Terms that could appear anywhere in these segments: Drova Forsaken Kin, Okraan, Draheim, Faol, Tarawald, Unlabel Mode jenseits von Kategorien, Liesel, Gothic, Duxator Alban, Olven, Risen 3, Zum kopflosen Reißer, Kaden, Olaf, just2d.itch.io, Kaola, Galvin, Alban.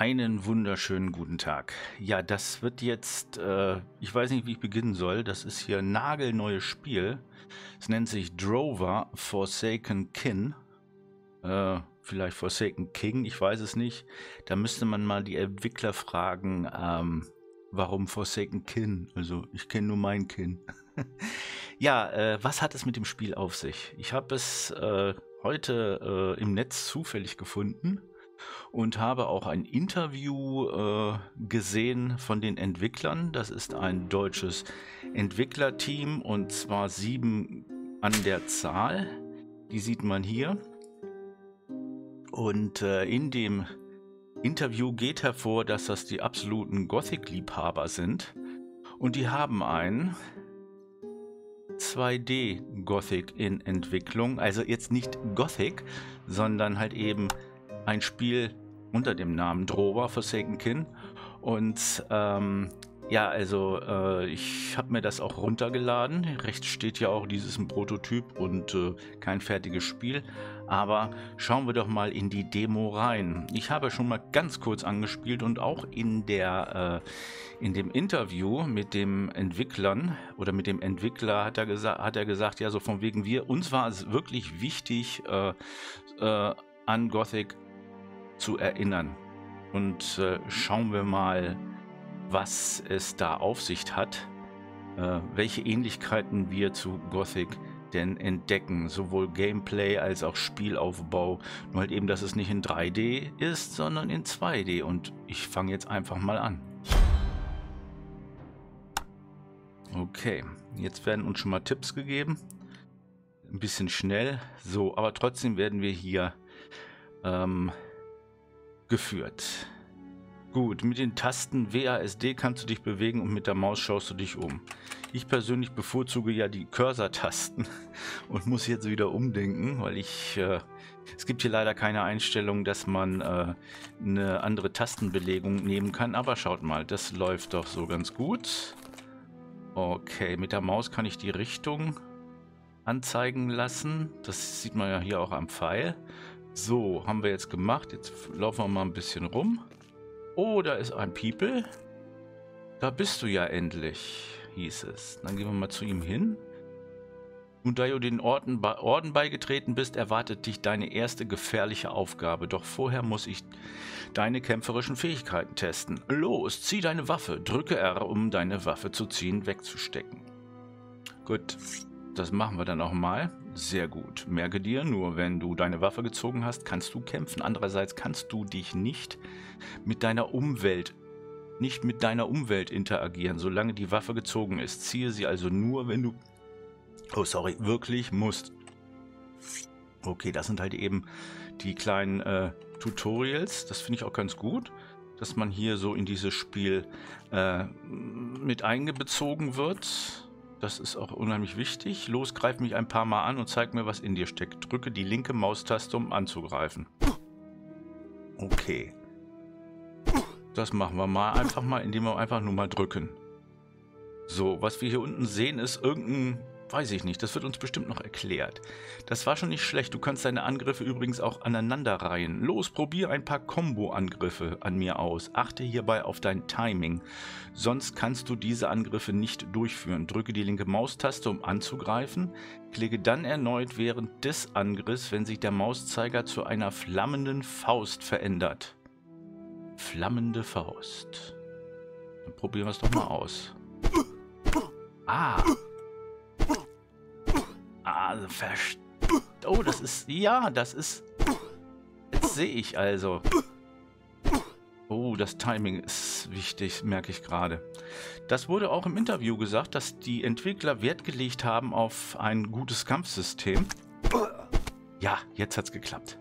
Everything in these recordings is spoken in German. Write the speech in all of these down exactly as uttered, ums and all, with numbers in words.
Einen wunderschönen guten Tag. Ja, das wird jetzt, äh, ich weiß nicht, wie ich beginnen soll. Das ist hier ein nagelneues Spiel. Es nennt sich Drova Forsaken Kin. Äh, vielleicht Forsaken King, ich weiß es nicht. Da müsste man mal die Entwickler fragen, ähm, warum Forsaken Kin? Also, ich kenne nur mein Kin. Ja, äh, was hat es mit dem Spiel auf sich? Ich habe es äh, heute äh, im Netz zufällig gefunden. Und habe auch ein Interview äh, gesehen von den Entwicklern. Das ist ein deutsches Entwicklerteam und zwar sieben an der Zahl. Die sieht man hier. Und äh, in dem Interview geht hervor, dass das die absoluten Gothic-Liebhaber sind. Und die haben einen zwei D Gothic in Entwicklung. Also jetzt nicht Gothic, sondern halt eben ein Spiel unter dem Namen Drova Forsaken Kin. Und ähm, ja, also äh, ich habe mir das auch runtergeladen. Rechts steht ja auch, dies ist ein Prototyp und äh, kein fertiges Spiel. Aber schauen wir doch mal in die Demo rein. Ich habe schon mal ganz kurz angespielt und auch in der äh, in dem Interview mit dem Entwicklern oder mit dem Entwickler hat er gesagt, hat er gesagt, ja so von wegen wir. Uns war es wirklich wichtig äh, äh, an Gothic zu erinnern. Und äh, schauen wir mal, was es da auf sich hat, äh, welche Ähnlichkeiten wir zu Gothic denn entdecken, sowohl Gameplay als auch Spielaufbau, nur halt eben, dass es nicht in drei D ist, sondern in zwei D. Und ich fange jetzt einfach mal an. Okay, jetzt werden uns schon mal Tipps gegeben. Ein bisschen schnell, so, aber trotzdem werden wir hier ähm, geführt. Gut, mit den Tasten W A S D kannst du dich bewegen und mit der Maus schaust du dich um. Ich persönlich bevorzuge ja die Cursor-Tasten und muss jetzt wieder umdenken, weil ich äh, es gibt hier leider keine Einstellung, dass man äh, eine andere Tastenbelegung nehmen kann, aber schaut mal, das läuft doch so ganz gut. Okay, mit der Maus kann ich die Richtung anzeigen lassen. Das sieht man ja hier auch am Pfeil. So, haben wir jetzt gemacht. Jetzt laufen wir mal ein bisschen rum. Oh, da ist ein People. Da bist du ja endlich, hieß es. Dann gehen wir mal zu ihm hin. Und da du den Orden, be Orden beigetreten bist, erwartet dich deine erste gefährliche Aufgabe. Doch vorher muss ich deine kämpferischen Fähigkeiten testen. Los, zieh deine Waffe. Drücke R, um deine Waffe zu ziehen, wegzustecken. Gut. Das machen wir dann auch mal. Sehr gut. Merke dir, nur wenn du deine Waffe gezogen hast, kannst du kämpfen. Andererseits kannst du dich nicht mit deiner Umwelt, nicht mit deiner Umwelt interagieren, solange die Waffe gezogen ist. Ziehe sie also nur, wenn du, oh sorry, wirklich musst. Okay, das sind halt eben die kleinen äh, Tutorials. Das finde ich auch ganz gut, dass man hier so in dieses Spiel äh, mit eingebezogen wird. Das ist auch unheimlich wichtig. Los, greif mich ein paar Mal an und zeig mir, was in dir steckt. Drücke die linke Maustaste, um anzugreifen. Okay. Das machen wir mal einfach mal, indem wir einfach nur mal drücken. So, was wir hier unten sehen, ist irgendein... Weiß ich nicht, das wird uns bestimmt noch erklärt. Das war schon nicht schlecht. Du kannst deine Angriffe übrigens auch aneinanderreihen. Los, probier ein paar Combo-Angriffe an mir aus. Achte hierbei auf dein Timing. Sonst kannst du diese Angriffe nicht durchführen. Drücke die linke Maustaste, um anzugreifen. Klicke dann erneut während des Angriffs, wenn sich der Mauszeiger zu einer flammenden Faust verändert. Flammende Faust. Dann probieren wir es doch mal aus. Ah! Also verst oh, das ist... Ja, das ist... Jetzt sehe ich also. Oh, das Timing ist wichtig, merke ich gerade. Das wurde auch im Interview gesagt, dass die Entwickler Wert gelegt haben auf ein gutes Kampfsystem. Ja, jetzt hat's geklappt.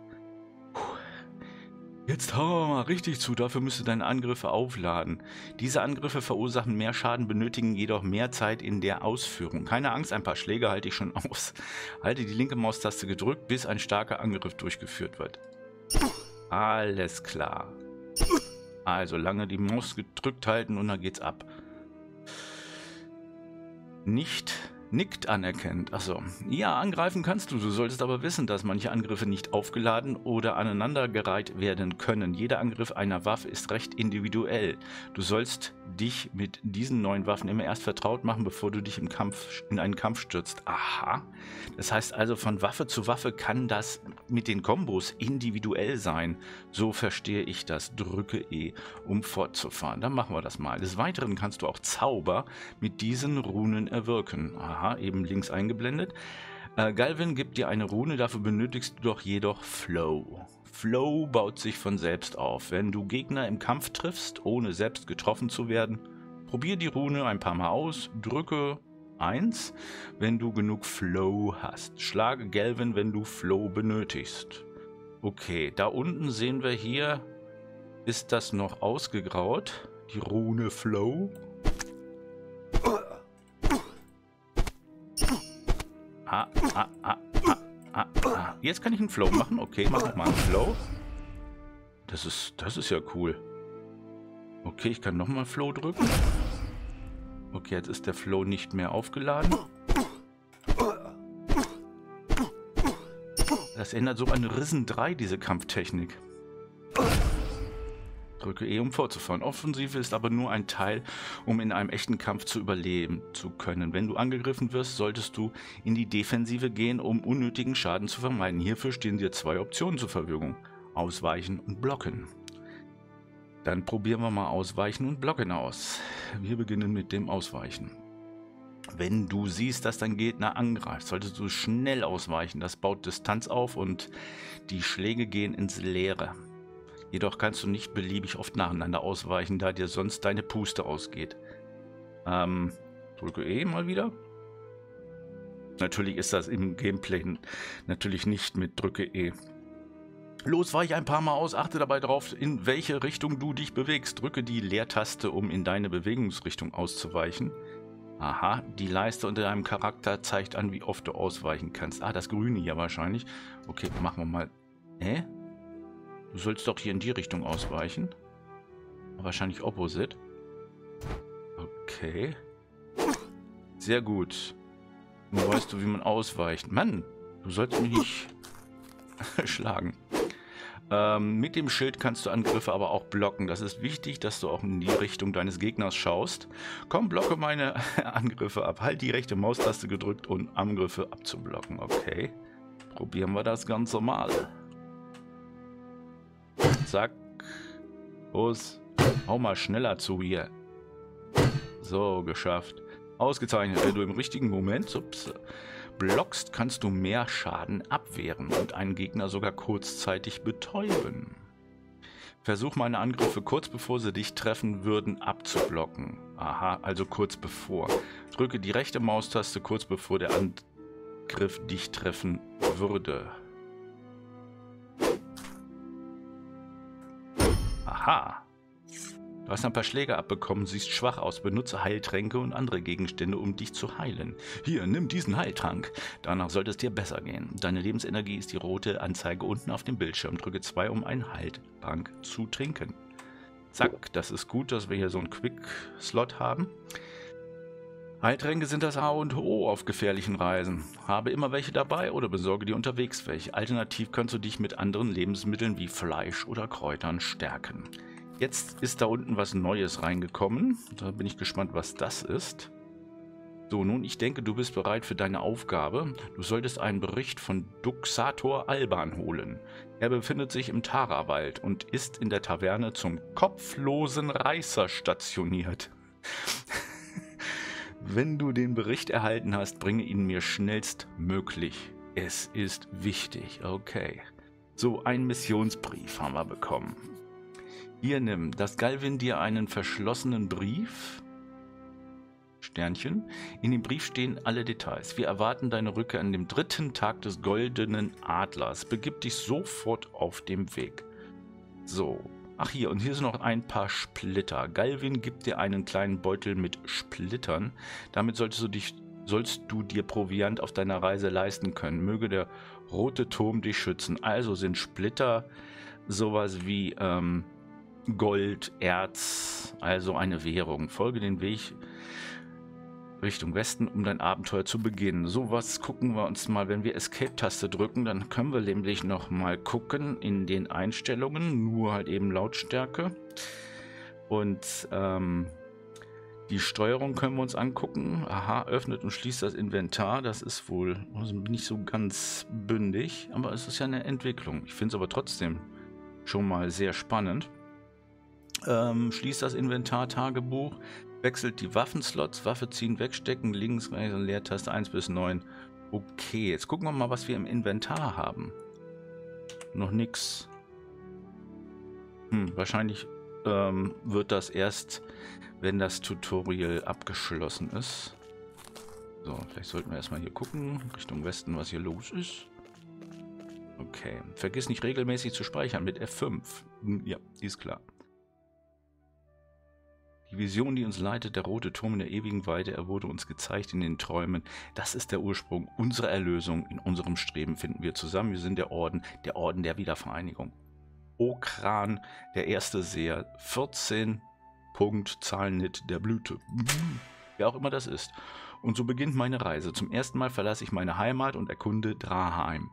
Jetzt hauen wir mal richtig zu, dafür müsst ihr deine Angriffe aufladen. Diese Angriffe verursachen mehr Schaden, benötigen jedoch mehr Zeit in der Ausführung. Keine Angst, ein paar Schläge halte ich schon aus. Halte die linke Maustaste gedrückt, bis ein starker Angriff durchgeführt wird. Alles klar. Also lange die Maus gedrückt halten und dann geht's ab. Nicht Nickt anerkennt. Achso. Ja, angreifen kannst du. Du solltest aber wissen, dass manche Angriffe nicht aufgeladen oder aneinandergereiht werden können. Jeder Angriff einer Waffe ist recht individuell. Du sollst dich mit diesen neuen Waffen immer erst vertraut machen, bevor du dich im Kampf, in einen Kampf stürzt. Aha. Das heißt also, von Waffe zu Waffe kann das mit den Kombos individuell sein. So verstehe ich das. Drücke E, um fortzufahren. Dann machen wir das mal. Des Weiteren kannst du auch Zauber mit diesen Runen erwirken. Aha. Aha, eben links eingeblendet. Äh, Galvin gibt dir eine Rune, dafür benötigst du doch jedoch Flow. Flow baut sich von selbst auf. Wenn du Gegner im Kampf triffst, ohne selbst getroffen zu werden, probier die Rune ein paar Mal aus, drücke eins, wenn du genug Flow hast. Schlage Galvin, wenn du Flow benötigst. Okay, da unten sehen wir hier, ist das noch ausgegraut, die Rune Flow. Ah, ah, ah, ah, ah, ah. Jetzt kann ich einen Flow machen. Okay, mach nochmal einen Flow. Das ist, das ist ja cool. Okay, ich kann nochmal Flow drücken. Okay, jetzt ist der Flow nicht mehr aufgeladen. Das ändert so an Risen drei, diese Kampftechnik. Drücke E, um fortzufahren. Offensive ist aber nur ein Teil, um in einem echten Kampf zu überleben zu können. Wenn du angegriffen wirst, solltest du in die Defensive gehen, um unnötigen Schaden zu vermeiden. Hierfür stehen dir zwei Optionen zur Verfügung. Ausweichen und Blocken. Dann probieren wir mal Ausweichen und Blocken aus. Wir beginnen mit dem Ausweichen. Wenn du siehst, dass dein Gegner angreift, solltest du schnell ausweichen. Das baut Distanz auf und die Schläge gehen ins Leere. Jedoch kannst du nicht beliebig oft nacheinander ausweichen, da dir sonst deine Puste ausgeht. Ähm, drücke E mal wieder. Natürlich ist das im Gameplay natürlich nicht mit drücke E. Los, weiche ein paar Mal aus, achte dabei darauf, in welche Richtung du dich bewegst. Drücke die Leertaste, um in deine Bewegungsrichtung auszuweichen. Aha, die Leiste unter deinem Charakter zeigt an, wie oft du ausweichen kannst. Ah, das Grüne hier wahrscheinlich. Okay, machen wir mal... Hä? Äh? Du sollst doch hier in die Richtung ausweichen. Wahrscheinlich opposite. Okay. Sehr gut. Nun weißt du, wie man ausweicht. Mann, du sollst mich nicht schlagen. Ähm, mit dem Schild kannst du Angriffe aber auch blocken. Das ist wichtig, dass du auch in die Richtung deines Gegners schaust. Komm, blocke meine Angriffe ab. Halt die rechte Maustaste gedrückt, um Angriffe abzublocken. Okay. Probieren wir das Ganze mal. Zack. Los. Hau mal schneller zu hier. So, geschafft. Ausgezeichnet. Wenn du im richtigen Moment ups, blockst, kannst du mehr Schaden abwehren und einen Gegner sogar kurzzeitig betäuben. Versuch meine Angriffe kurz bevor sie dich treffen würden abzublocken. Aha, also kurz bevor. Drücke die rechte Maustaste kurz bevor der Angriff dich treffen würde. Aha. Du hast ein paar Schläge abbekommen, siehst schwach aus, benutze Heiltränke und andere Gegenstände, um dich zu heilen. Hier, nimm diesen Heiltrank. Danach sollte es dir besser gehen. Deine Lebensenergie ist die rote Anzeige unten auf dem Bildschirm. Drücke zwei, um einen Heiltrank zu trinken. Zack, das ist gut, dass wir hier so einen Quick-Slot haben. Heiltränke sind das A und O auf gefährlichen Reisen. Habe immer welche dabei oder besorge dir unterwegs welche. Alternativ kannst du dich mit anderen Lebensmitteln wie Fleisch oder Kräutern stärken. Jetzt ist da unten was Neues reingekommen. Da bin ich gespannt, was das ist. So, nun, ich denke, du bist bereit für deine Aufgabe. Du solltest einen Bericht von Duxator Alban holen. Er befindet sich im Tarawald und ist in der Taverne zum kopflosen Reißer stationiert. Wenn du den Bericht erhalten hast, bringe ihn mir schnellstmöglich. Es ist wichtig. Okay. So, einen Missionsbrief haben wir bekommen. Hier nimm, dass Galvin dir einen verschlossenen Brief... Sternchen. In dem Brief stehen alle Details. Wir erwarten deine Rückkehr an dem dritten Tag des goldenen Adlers. Begib dich sofort auf dem Weg. So. Ach hier, und hier sind noch ein paar Splitter. Galvin gibt dir einen kleinen Beutel mit Splittern. Damit solltest du, dich, sollst du dir Proviant auf deiner Reise leisten können. Möge der rote Turm dich schützen. Also sind Splitter sowas wie ähm, Gold, Erz, also eine Währung. Folge den Weg Richtung Westen, um dein Abenteuer zu beginnen. So, was gucken wir uns mal, wenn wir Escape-Taste drücken, dann können wir nämlich nochmal gucken in den Einstellungen, nur halt eben Lautstärke. Und ähm, die Steuerung können wir uns angucken. Aha, öffnet und schließt das Inventar. Das ist wohl nicht so ganz bündig, aber es ist ja eine Entwicklung. Ich finde es aber trotzdem schon mal sehr spannend. Ähm, schließt das Inventar, Tagebuch. Wechselt die Waffenslots, Waffe ziehen, wegstecken, links, rechts und Leertaste eins bis neun. Okay, jetzt gucken wir mal, was wir im Inventar haben. Noch nix. Hm, wahrscheinlich ähm, wird das erst, wenn das Tutorial abgeschlossen ist. So, vielleicht sollten wir erstmal hier gucken, Richtung Westen, was hier los ist. Okay, vergiss nicht regelmäßig zu speichern mit F fünf. Ja, ist klar. Die Vision, die uns leitet, der rote Turm in der ewigen Weite, er wurde uns gezeigt in den Träumen. Das ist der Ursprung unserer Erlösung. In unserem Streben finden wir zusammen. Wir sind der Orden, der Orden der Wiedervereinigung. Okraan, der erste Seher, vierzehn Punkt Zahlenhit der Blüte. Wer auch immer das ist. Und so beginnt meine Reise. Zum ersten Mal verlasse ich meine Heimat und erkunde Draheim.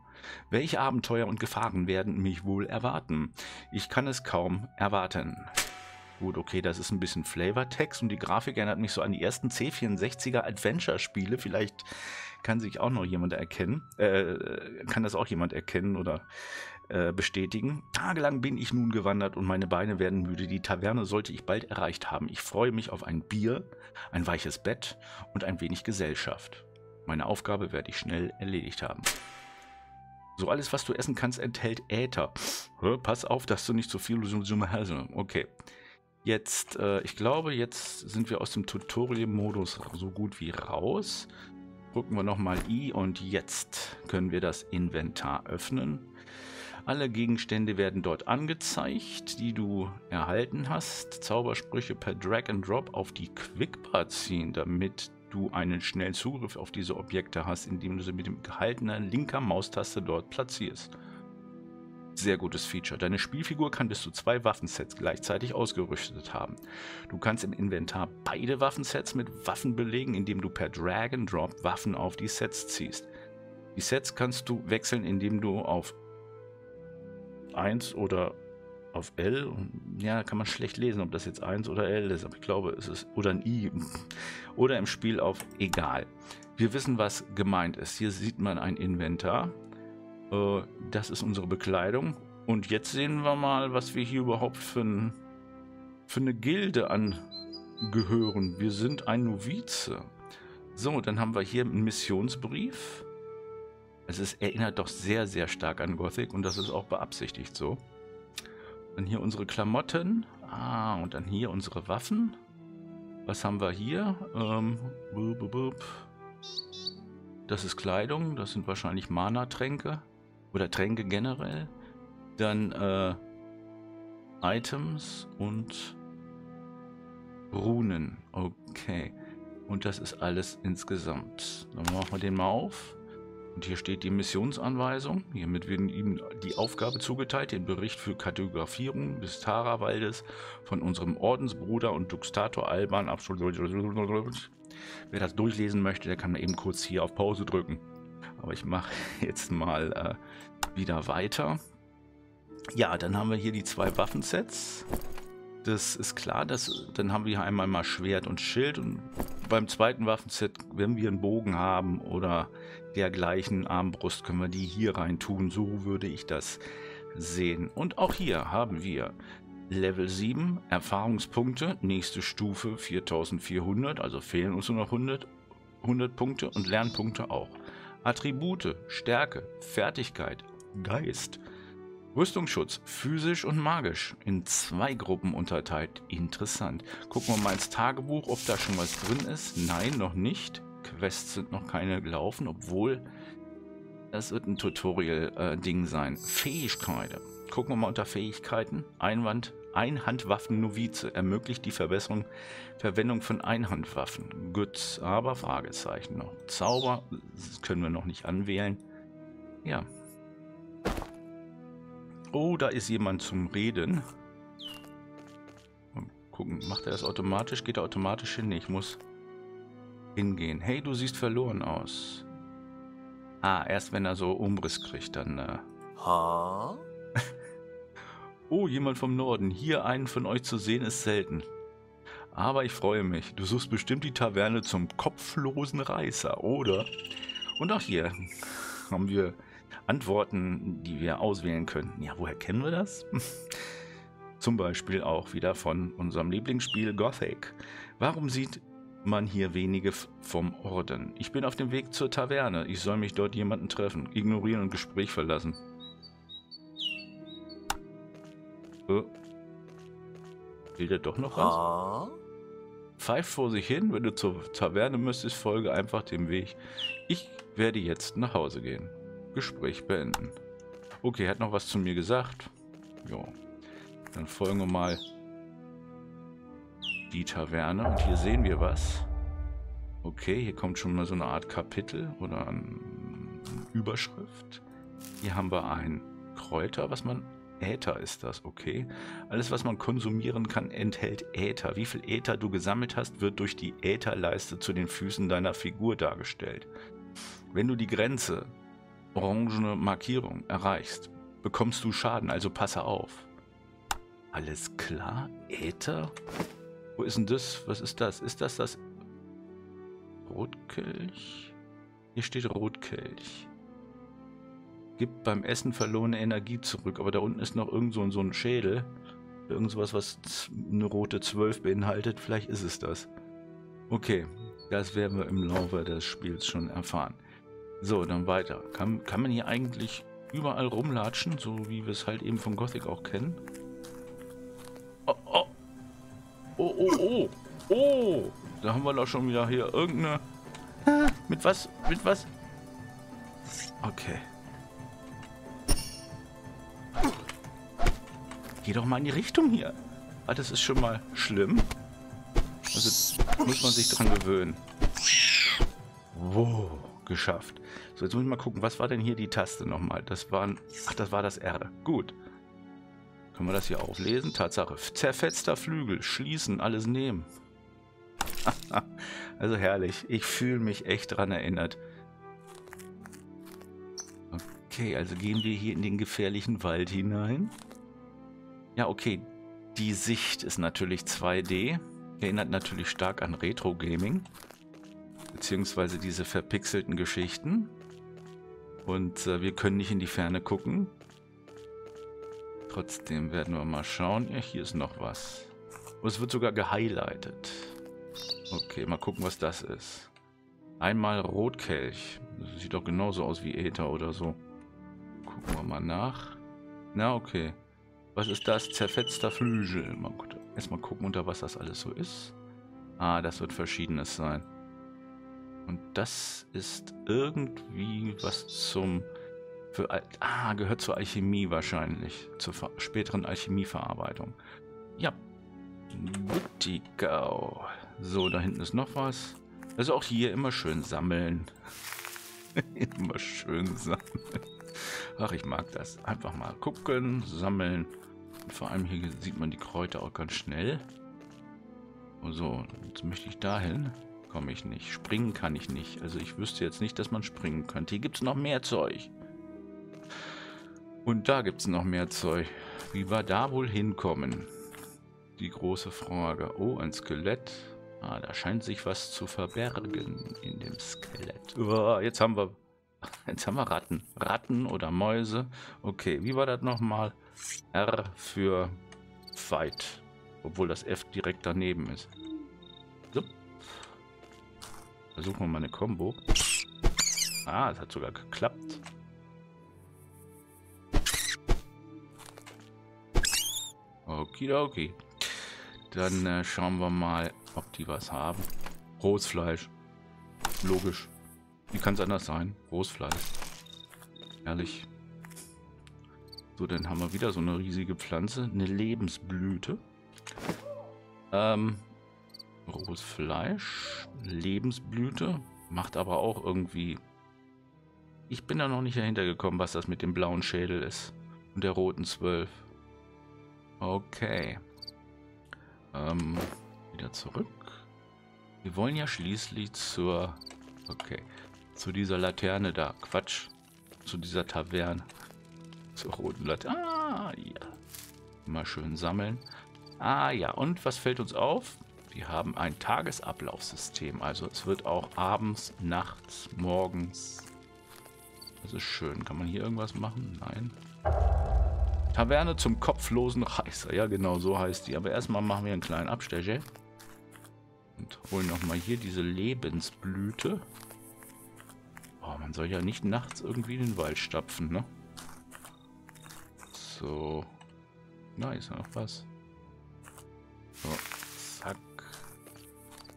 Welche Abenteuer und Gefahren werden mich wohl erwarten? Ich kann es kaum erwarten. Gut, okay, das ist ein bisschen Flavortext und die Grafik erinnert mich so an die ersten C vierundsechziger Adventure-Spiele. Vielleicht kann sich auch noch jemand erkennen, äh, kann das auch jemand erkennen oder äh, bestätigen. Tagelang bin ich nun gewandert und meine Beine werden müde. Die Taverne sollte ich bald erreicht haben. Ich freue mich auf ein Bier, ein weiches Bett und ein wenig Gesellschaft. Meine Aufgabe werde ich schnell erledigt haben. So, alles, was du essen kannst, enthält Äther. Hör, pass auf, dass du nicht zu viel... Okay. Jetzt, äh, ich glaube, jetzt sind wir aus dem Tutorial-Modus so gut wie raus. Drücken wir nochmal I und jetzt können wir das Inventar öffnen. Alle Gegenstände werden dort angezeigt, die du erhalten hast. Zaubersprüche per Drag and Drop auf die Quickbar ziehen, damit du einen schnellen Zugriff auf diese Objekte hast, indem du sie mit dem gehaltenen linker Maustaste dort platzierst. Sehr gutes Feature. Deine Spielfigur kann bis zu zwei Waffensets gleichzeitig ausgerüstet haben. Du kannst im Inventar beide Waffensets mit Waffen belegen, indem du per Drag and Drop Waffen auf die Sets ziehst. Die Sets kannst du wechseln, indem du auf eins oder auf L, ja, kann man schlecht lesen, ob das jetzt eins oder L ist, aber ich glaube, es ist, oder ein I, oder im Spiel auf egal. Wir wissen, was gemeint ist. Hier sieht man ein Inventar. Das ist unsere Bekleidung. Und jetzt sehen wir mal, was wir hier überhaupt für, ein, für eine Gilde angehören. Wir sind ein Novize. So, dann haben wir hier einen Missionsbrief. Es ist, erinnert doch sehr, sehr stark an Gothic. Und das ist auch beabsichtigt so. Dann hier unsere Klamotten. Ah, und dann hier unsere Waffen. Was haben wir hier? Ähm, bub, bub, bub. Das ist Kleidung. Das sind wahrscheinlich Mana-Tränke. Oder Tränke generell. Dann äh, Items und Runen. Okay. Und das ist alles insgesamt. Dann machen wir den mal auf. Und hier steht die Missionsanweisung. Hiermit wird ihm die Aufgabe zugeteilt, den Bericht für Kartografierung des Tarawaldes von unserem Ordensbruder und Duxator Alban absolut. Wer das durchlesen möchte, der kann eben kurz hier auf Pause drücken. Aber ich mache jetzt mal äh, wieder weiter. Ja, dann haben wir hier die zwei Waffensets. Das ist klar, dass, dann haben wir hier einmal mal Schwert und Schild. Und beim zweiten Waffenset, wenn wir einen Bogen haben oder dergleichen Armbrust, können wir die hier rein tun. So würde ich das sehen. Und auch hier haben wir Level sieben, Erfahrungspunkte, nächste Stufe viertausendvierhundert, also fehlen uns nur noch hundert, hundert Punkte und Lernpunkte auch. Attribute, Stärke, Fertigkeit, Geist, Rüstungsschutz, physisch und magisch, in zwei Gruppen unterteilt, interessant. Gucken wir mal ins Tagebuch, ob da schon was drin ist, nein, noch nicht, Quests sind noch keine gelaufen, obwohl das wird ein Tutorial-Ding sein. Fähigkeiten. Gucken wir mal unter Fähigkeiten. Einwand, Einhandwaffen-Novize. Ermöglicht die Verbesserung, Verwendung von Einhandwaffen. Gut, aber Fragezeichen noch. Zauber, das können wir noch nicht anwählen. Ja. Oh, da ist jemand zum Reden. Mal gucken, macht er das automatisch? Geht er automatisch hin? Ich muss hingehen. Hey, du siehst verloren aus. Ah, erst wenn er so Umriss kriegt, dann... Äh. Ha? Oh, jemand vom Norden. Hier einen von euch zu sehen ist selten. Aber ich freue mich. Du suchst bestimmt die Taverne zum kopflosen Reißer, oder? Und auch hier haben wir Antworten, die wir auswählen können. Ja, woher kennen wir das? Zum Beispiel auch wieder von unserem Lieblingsspiel Gothic. Warum sieht man hier wenige vom Orden? Ich bin auf dem Weg zur Taverne. Ich soll mich dort jemanden treffen. Ignorieren und Gespräch verlassen. Oh. Will der doch noch was? Pfeift vor sich hin, wenn du zur Taverne müsstest, folge einfach dem Weg. Ich werde jetzt nach Hause gehen. Gespräch beenden. Okay, er hat noch was zu mir gesagt. Jo. Dann folgen wir mal die Taverne und hier sehen wir was. Okay, hier kommt schon mal so eine Art Kapitel oder eine Überschrift. Hier haben wir ein Kräuter, was man... Äther ist das, okay. Alles, was man konsumieren kann, enthält Äther. Wie viel Äther du gesammelt hast, wird durch die Ätherleiste zu den Füßen deiner Figur dargestellt. Wenn du die Grenze, orangene Markierung, erreichst, bekommst du Schaden, also passe auf. Alles klar? Äther? Wo ist denn das? Was ist das? Ist das das... Rotkelch? Hier steht Rotkelch. Gibt beim Essen verlorene Energie zurück. Aber da unten ist noch irgend so ein, so ein Schädel. Irgend sowas, was eine rote zwölf beinhaltet. Vielleicht ist es das. Okay, das werden wir im Laufe des Spiels schon erfahren. So, dann weiter. Kann, kann man hier eigentlich überall rumlatschen? So wie wir es halt eben von Gothic auch kennen. Oh, oh. Oh, oh, oh. Oh. Da haben wir doch schon wieder hier irgendeine... Mit was? Mit was? Okay. Geh doch mal in die Richtung hier. Ah, das ist schon mal schlimm. Also muss man sich dran gewöhnen. Wow, geschafft. So, jetzt muss ich mal gucken, was war denn hier die Taste nochmal? Das waren, ach, das war das R. Gut. Können wir das hier auflesen? Tatsache. Zerfetzter Flügel. Schließen, alles nehmen. Also herrlich. Ich fühle mich echt dran erinnert. Okay, also gehen wir hier in den gefährlichen Wald hinein. Ja, okay, die Sicht ist natürlich zwei D, erinnert natürlich stark an Retro-Gaming, beziehungsweise diese verpixelten Geschichten. Und äh, wir können nicht in die Ferne gucken. Trotzdem werden wir mal schauen. Ja, hier ist noch was. Und es wird sogar gehighlightet. Okay, mal gucken, was das ist. Einmal Rotkelch. Das sieht doch genauso aus wie Äther oder so. Gucken wir mal nach. Na, okay. Was ist das? Zerfetzter Flügel. Mal gut, erstmal gucken, unter was das alles so ist. Ah, das wird Verschiedenes sein. Und das ist irgendwie was zum... Für, ah, gehört zur Alchemie wahrscheinlich. Zur späteren Alchemieverarbeitung. Ja. Butikau. So, da hinten ist noch was. Also auch hier immer schön sammeln. Immer schön sammeln. Ach, ich mag das. Einfach mal gucken, sammeln. Und vor allem hier sieht man die Kräuter auch ganz schnell. Und so, jetzt möchte ich dahin. Komme ich nicht. Springen kann ich nicht. Also ich wüsste jetzt nicht, dass man springen könnte. Hier gibt es noch mehr Zeug. Und da gibt es noch mehr Zeug. Wie wir da wohl hinkommen? Die große Frage. Oh, ein Skelett. Ah, da scheint sich was zu verbergen in dem Skelett. Oh, jetzt haben wir... Jetzt haben wir Ratten. Ratten oder Mäuse. Okay, wie war das nochmal? R für Fight. Obwohl das F direkt daneben ist. So. Versuchen wir mal eine Combo. Ah, es hat sogar geklappt. Okidoki. Dann äh, schauen wir mal, ob die was haben. Rohes Fleisch. Logisch. Wie kann es anders sein? Großfleisch. Ehrlich. So, dann haben wir wieder so eine riesige Pflanze. Eine Lebensblüte. Ähm, rohes Fleisch. Lebensblüte. Macht aber auch irgendwie... Ich bin da noch nicht dahinter gekommen, was das mit dem blauen Schädel ist. Und der roten zwölf. Okay. Ähm, wieder zurück. Wir wollen ja schließlich zur... Okay. Zu dieser Laterne da. Quatsch. Zu dieser Taverne. Zur roten Laterne. Ah, ja. Mal schön sammeln. Ah, ja. Und was fällt uns auf? Wir haben ein Tagesablaufsystem. Also es wird auch abends, nachts, morgens. Das ist schön. Kann man hier irgendwas machen? Nein. Taverne zum kopflosen Reißer. Ja, genau so heißt die. Aber erstmal machen wir einen kleinen Abstecher. Und holen nochmal hier diese Lebensblüte. Oh, man soll ja nicht nachts irgendwie in den Wald stapfen, ne? So. Nice, noch was. So.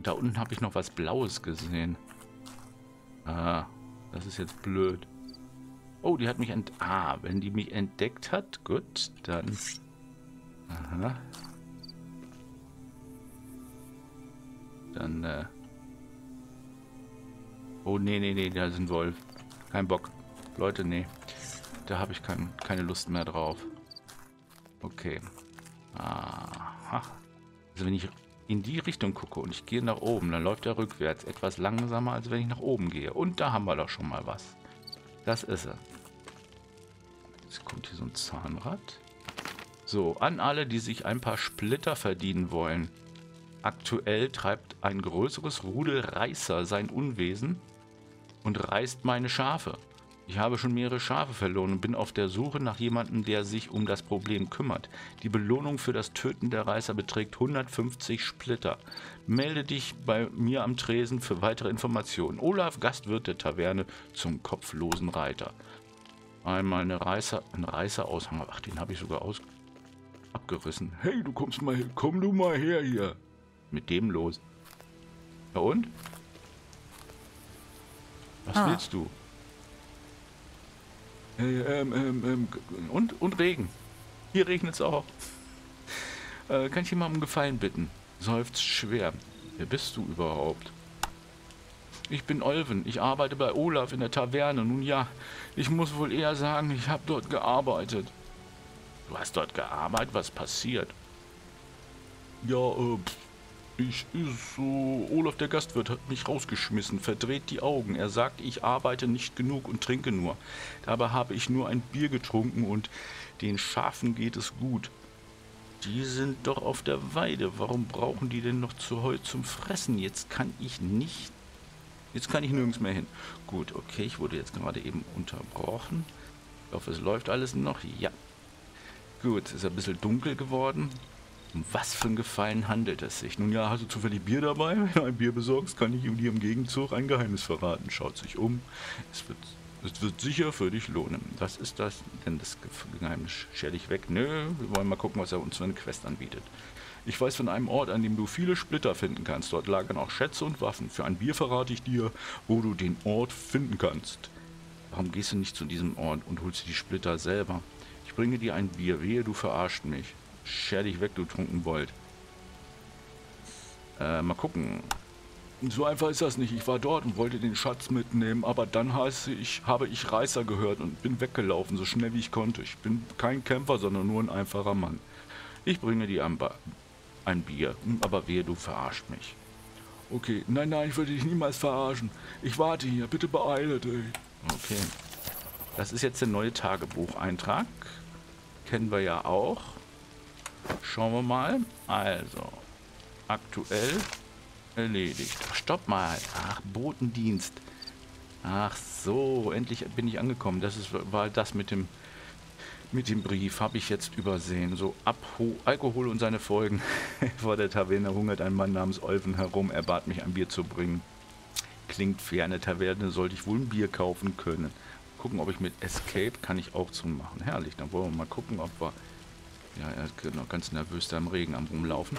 Da unten habe ich noch was Blaues gesehen. Ah, das ist jetzt blöd. Oh, die hat mich ent... Ah, wenn die mich entdeckt hat, gut, dann... Aha. Dann, äh... Oh, nee, nee, nee, da ist ein Wolf. Kein Bock. Leute, nee. Da habe ich kein, keine Lust mehr drauf. Okay. Aha. Also wenn ich... in die Richtung gucke und ich gehe nach oben, dann läuft er rückwärts. Etwas langsamer, als wenn ich nach oben gehe. Und da haben wir doch schon mal was. Das ist er. Jetzt kommt hier so ein Zahnrad. So, an alle, die sich ein paar Splitter verdienen wollen. Aktuell treibt ein größeres Rudel Reißer sein Unwesen und reißt meine Schafe. Ich habe schon mehrere Schafe verloren und bin auf der Suche nach jemandem, der sich um das Problem kümmert. Die Belohnung für das Töten der Reißer beträgt hundertfünfzig Splitter. Melde dich bei mir am Tresen für weitere Informationen. Olaf, Gastwirt der Taverne zum kopflosen Reiter. Einmal eine Reißer, ein Reißeraushang. Ach, den habe ich sogar aus abgerissen. Hey, du kommst mal her. Komm du mal her hier. Mit dem los. Ja und? Was ah. willst du? Ähm, ähm, ähm, und, und Regen. Hier regnet es auch. Äh, kann ich jemanden um Gefallen bitten? Seufzt schwer. Wer bist du überhaupt? Ich bin Olven. Ich arbeite bei Olaf in der Taverne. Nun ja, ich muss wohl eher sagen, ich habe dort gearbeitet. Du hast dort gearbeitet? Was passiert? Ja, äh, ich ist so... Olaf, der Gastwirt, hat mich rausgeschmissen, verdreht die Augen. Er sagt, ich arbeite nicht genug und trinke nur. Dabei habe ich nur ein Bier getrunken und den Schafen geht es gut. Die sind doch auf der Weide. Warum brauchen die denn noch zu Heu zum Fressen? Jetzt kann ich nicht... Jetzt kann ich nirgends mehr hin. Gut, okay, ich wurde jetzt gerade eben unterbrochen. Ich hoffe, es läuft alles noch. Ja. Gut, es ist ein bisschen dunkel geworden. Um was für ein Gefallen handelt es sich? Nun ja, hast du zufällig Bier dabei? Wenn du ein Bier besorgst, kann ich dir im Gegenzug ein Geheimnis verraten. Schaut sich um. Es wird, es wird sicher für dich lohnen. Was ist das? Denn das Geheimnis schäle ich weg. Nö, wir wollen mal gucken, was er uns für eine Quest anbietet. Ich weiß von einem Ort, an dem du viele Splitter finden kannst. Dort lagern auch Schätze und Waffen. Für ein Bier verrate ich dir, wo du den Ort finden kannst. Warum gehst du nicht zu diesem Ort und holst dir die Splitter selber? Ich bringe dir ein Bier. Wehe, du verarschst mich. Scher dich weg, du Trunkenbold. Äh, mal gucken. So einfach ist das nicht. Ich war dort und wollte den Schatz mitnehmen, aber dann heiße ich, habe ich Reißer gehört und bin weggelaufen, so schnell wie ich konnte. Ich bin kein Kämpfer, sondern nur ein einfacher Mann. Ich bringe dir ein, ein Bier, aber wehe, du verarscht mich. Okay, nein, nein, ich würde dich niemals verarschen. Ich warte hier, bitte beeile dich. Okay. Das ist jetzt der neue Tagebucheintrag. Kennen wir ja auch. Schauen wir mal. Also, aktuell erledigt. Ach, stopp mal. Ach, Botendienst. Ach so, endlich bin ich angekommen. Das ist, war das mit dem, mit dem Brief. Habe ich jetzt übersehen. So, Abho Alkohol und seine Folgen. Vor der Taverne hungert ein Mann namens Olven herum. Er bat mich, ein Bier zu bringen. Klingt fair. Eine Taverne sollte ich wohl ein Bier kaufen können. Gucken, ob ich mit Escape kann ich auch zumachen. Herrlich, dann wollen wir mal gucken, ob wir... Ja, er ist noch ganz nervös da im Regen am Rumlaufen.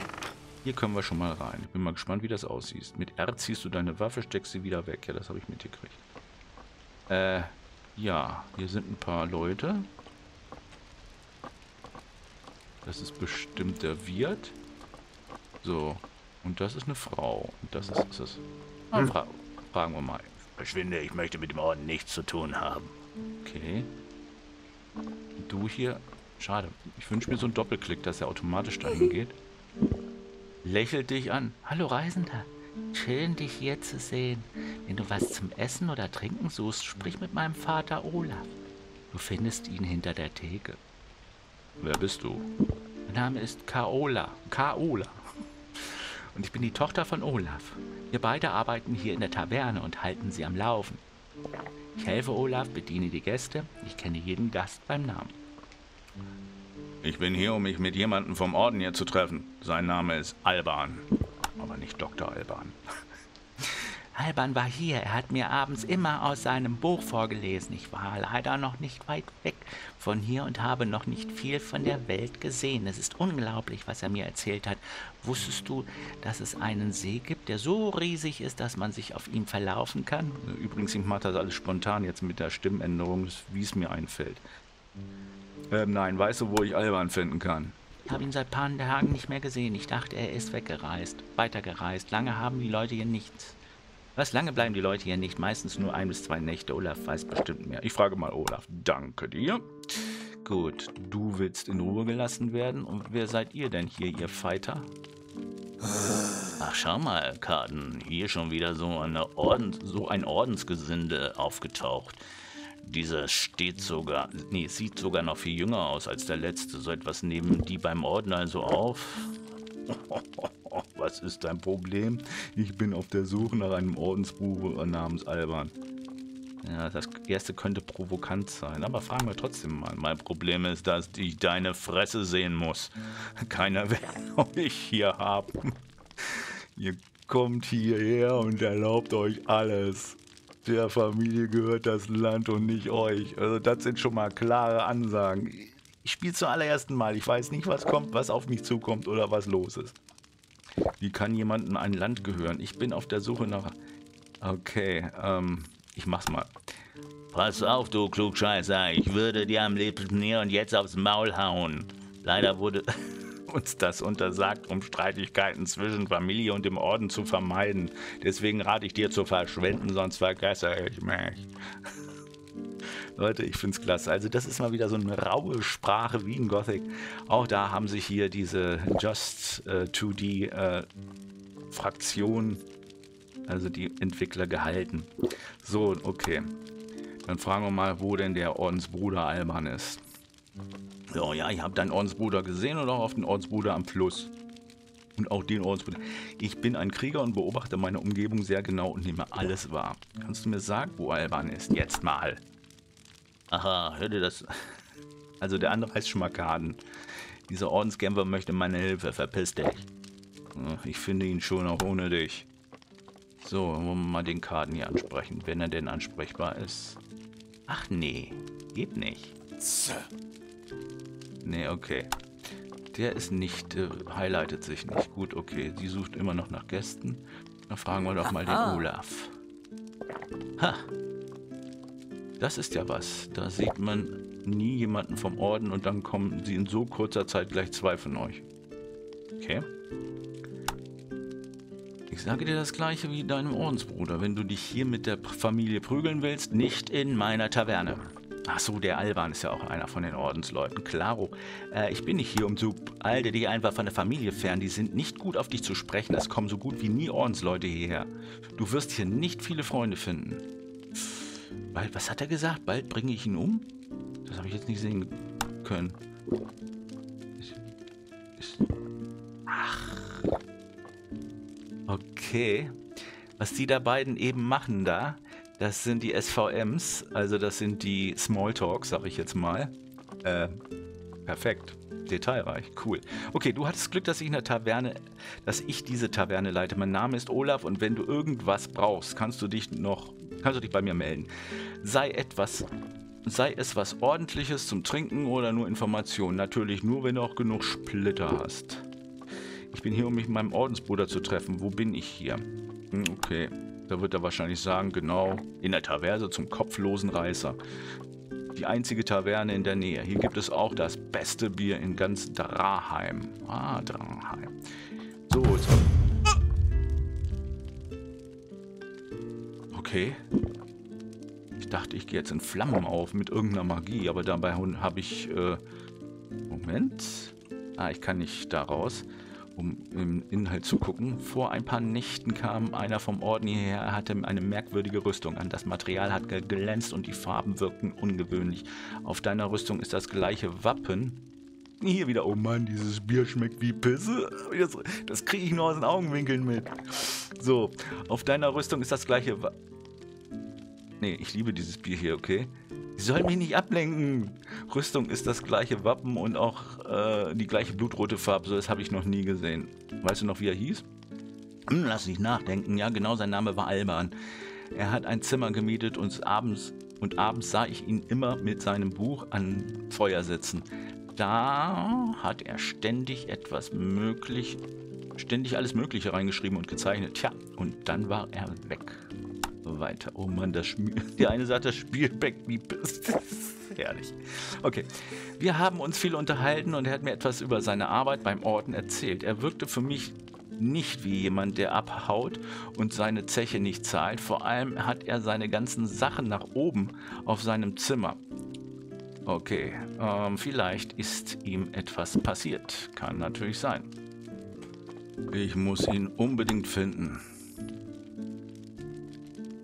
Hier können wir schon mal rein. Ich bin mal gespannt, wie das aussieht. Mit R ziehst du deine Waffe, steckst sie wieder weg. Ja, das habe ich mitgekriegt. Äh, ja. Hier sind ein paar Leute. Das ist bestimmt der Wirt. So. Und das ist eine Frau. Und das ist, ist das. Ah, fra fragen wir mal. Verschwinde, ich möchte mit dem Orden nichts zu tun haben. Okay. Du hier... Schade. Ich wünsche mir so einen Doppelklick, dass er automatisch dahin geht. Lächelt dich an. Hallo Reisender. Schön, dich hier zu sehen. Wenn du was zum Essen oder Trinken suchst, sprich mit meinem Vater Olaf. Du findest ihn hinter der Theke. Wer bist du? Mein Name ist Kaola. Kaola. Und ich bin die Tochter von Olaf. Wir beide arbeiten hier in der Taverne und halten sie am Laufen. Ich helfe Olaf, bediene die Gäste. Ich kenne jeden Gast beim Namen. Ich bin hier, um mich mit jemandem vom Orden hier zu treffen. Sein Name ist Alban. Aber nicht Doktor Alban. Alban war hier. Er hat mir abends immer aus seinem Buch vorgelesen. Ich war leider noch nicht weit weg von hier und habe noch nicht viel von der Welt gesehen. Es ist unglaublich, was er mir erzählt hat. Wusstest du, dass es einen See gibt, der so riesig ist, dass man sich auf ihn verlaufen kann? Übrigens, ich mache das alles spontan jetzt mit der Stimmänderung, wie es mir einfällt. Ähm, nein, weißt du, wo ich Alban finden kann? Ich habe ihn seit paar Tagen nicht mehr gesehen. Ich dachte, er ist weggereist, weitergereist. Lange haben die Leute hier nichts. Was lange bleiben die Leute hier nicht? Meistens nur ein bis zwei Nächte. Olaf weiß bestimmt mehr. Ich frage mal Olaf. Danke dir. Gut, du willst in Ruhe gelassen werden. Und wer seid ihr denn hier, ihr Fighter? Ach, schau mal, Kaden. Hier schon wieder so, eine Ordens, so ein Ordensgesinde aufgetaucht. Dieser steht sogar, nee, sieht sogar noch viel jünger aus als der letzte. So etwas nehmen die beim Orden also auf. Was ist dein Problem? Ich bin auf der Suche nach einem Ordensbuch namens Alban. Ja, das erste könnte provokant sein, aber fragen wir trotzdem mal. Mein Problem ist, dass ich deine Fresse sehen muss. Keiner will euch hier haben. Ihr kommt hierher und erlaubt euch alles. Der Familie gehört das Land und nicht euch. Also das sind schon mal klare Ansagen. Ich spiele zum allerersten Mal. Ich weiß nicht, was kommt, was auf mich zukommt oder was los ist. Wie kann jemandem ein Land gehören? Ich bin auf der Suche nach... Okay, ähm, ich mach's mal. Pass auf, du Klugscheißer. Ich würde dir am liebsten hier und jetzt aufs Maul hauen. Leider wurde uns das untersagt, um Streitigkeiten zwischen Familie und dem Orden zu vermeiden. Deswegen rate ich dir zu verschwinden, sonst vergesse ich mich. Leute, ich finde es klasse. Also das ist mal wieder so eine raue Sprache wie in Gothic. Auch da haben sich hier diese Just two D Fraktion, also die Entwickler, gehalten. So, okay. Dann fragen wir mal, wo denn der Ordensbruder Alban ist. So, ja, ich habe deinen Ordensbruder gesehen und auch auf den Ordensbruder am Fluss. Und auch den Ordensbruder. Ich bin ein Krieger und beobachte meine Umgebung sehr genau und nehme alles wahr. Kannst du mir sagen, wo Alban ist? Jetzt mal. Aha, hör dir das. Also der andere heißt Schmackaden. Dieser Ordenskämpfer möchte meine Hilfe. Verpiss dich. Ich finde ihn schon auch ohne dich. So, wollen wir mal den Kaden hier ansprechen, wenn er denn ansprechbar ist. Ach nee, geht nicht. Nee, okay. Der ist nicht, äh, highlightet sich nicht. Gut, okay. Die sucht immer noch nach Gästen. Dann fragen wir doch mal den Olaf. Ha! Das ist ja was. Da sieht man nie jemanden vom Orden und dann kommen sie in so kurzer Zeit gleich zwei von euch. Okay. Ich sage dir das Gleiche wie deinem Ordensbruder. Wenn du dich hier mit der Familie prügeln willst, nicht in meiner Taverne. Ach so, der Alban ist ja auch einer von den Ordensleuten. Klaro. Äh, ich bin nicht hier, um zu alte dich einfach von der Familie fern. Die sind nicht gut auf dich zu sprechen. Es kommen so gut wie nie Ordensleute hierher. Du wirst hier nicht viele Freunde finden. Bald, was hat er gesagt? Bald bringe ich ihn um? Das habe ich jetzt nicht sehen können. Ich, ich, ach. Okay. Was die da beiden eben machen da, das sind die S V Ms, also das sind die Smalltalks, sage ich jetzt mal. Äh, perfekt. Detailreich, cool. Okay, du hattest Glück, dass ich in der Taverne, dass ich diese Taverne leite. Mein Name ist Olaf und wenn du irgendwas brauchst, kannst du dich noch, kannst du dich bei mir melden. Sei etwas, sei es was Ordentliches zum Trinken oder nur Informationen. Natürlich nur, wenn du auch genug Splitter hast. Ich bin hier, um mich mit meinem Ordensbruder zu treffen. Wo bin ich hier? Okay, da wird er wahrscheinlich sagen, genau, in der Taverne zum kopflosen Reißer. Die einzige Taverne in der Nähe. Hier gibt es auch das beste Bier in ganz Draheim. Ah, Draheim. So, so. Okay. Ich dachte, ich gehe jetzt in Flammen auf mit irgendeiner Magie, aber dabei habe ich... Äh, Moment. Ah, ich kann nicht da raus. um im Inhalt zu gucken. Vor ein paar Nächten kam einer vom Orden hierher, hatte eine merkwürdige Rüstung an. Das Material hat geglänzt und die Farben wirkten ungewöhnlich. Auf deiner Rüstung ist das gleiche Wappen. Hier wieder, oh Mann, dieses Bier schmeckt wie Pisse. Das, das kriege ich nur aus den Augenwinkeln mit. So, auf deiner Rüstung ist das gleiche Wappen. Nee, ich liebe dieses Bier hier, okay? Sie sollen mich nicht ablenken. Rüstung ist das gleiche Wappen und auch äh, die gleiche blutrote Farbe. So, das habe ich noch nie gesehen. Weißt du noch, wie er hieß? Hm, lass mich nachdenken. Ja, genau, sein Name war Alban. Er hat ein Zimmer gemietet und abends, und abends sah ich ihn immer mit seinem Buch an Feuer sitzen. Da hat er ständig etwas möglich, ständig alles Mögliche reingeschrieben und gezeichnet. Tja, und dann war er weg. Weiter. Oh Mann, das Spiel. Der eine sagt, das Spiel backt wie Piss. Das ist herrlich. Okay. Wir haben uns viel unterhalten und er hat mir etwas über seine Arbeit beim Orden erzählt. Er wirkte für mich nicht wie jemand, der abhaut und seine Zeche nicht zahlt. Vor allem hat er seine ganzen Sachen nach oben auf seinem Zimmer. Okay. Ähm, vielleicht ist ihm etwas passiert. Kann natürlich sein. Ich muss ihn unbedingt finden.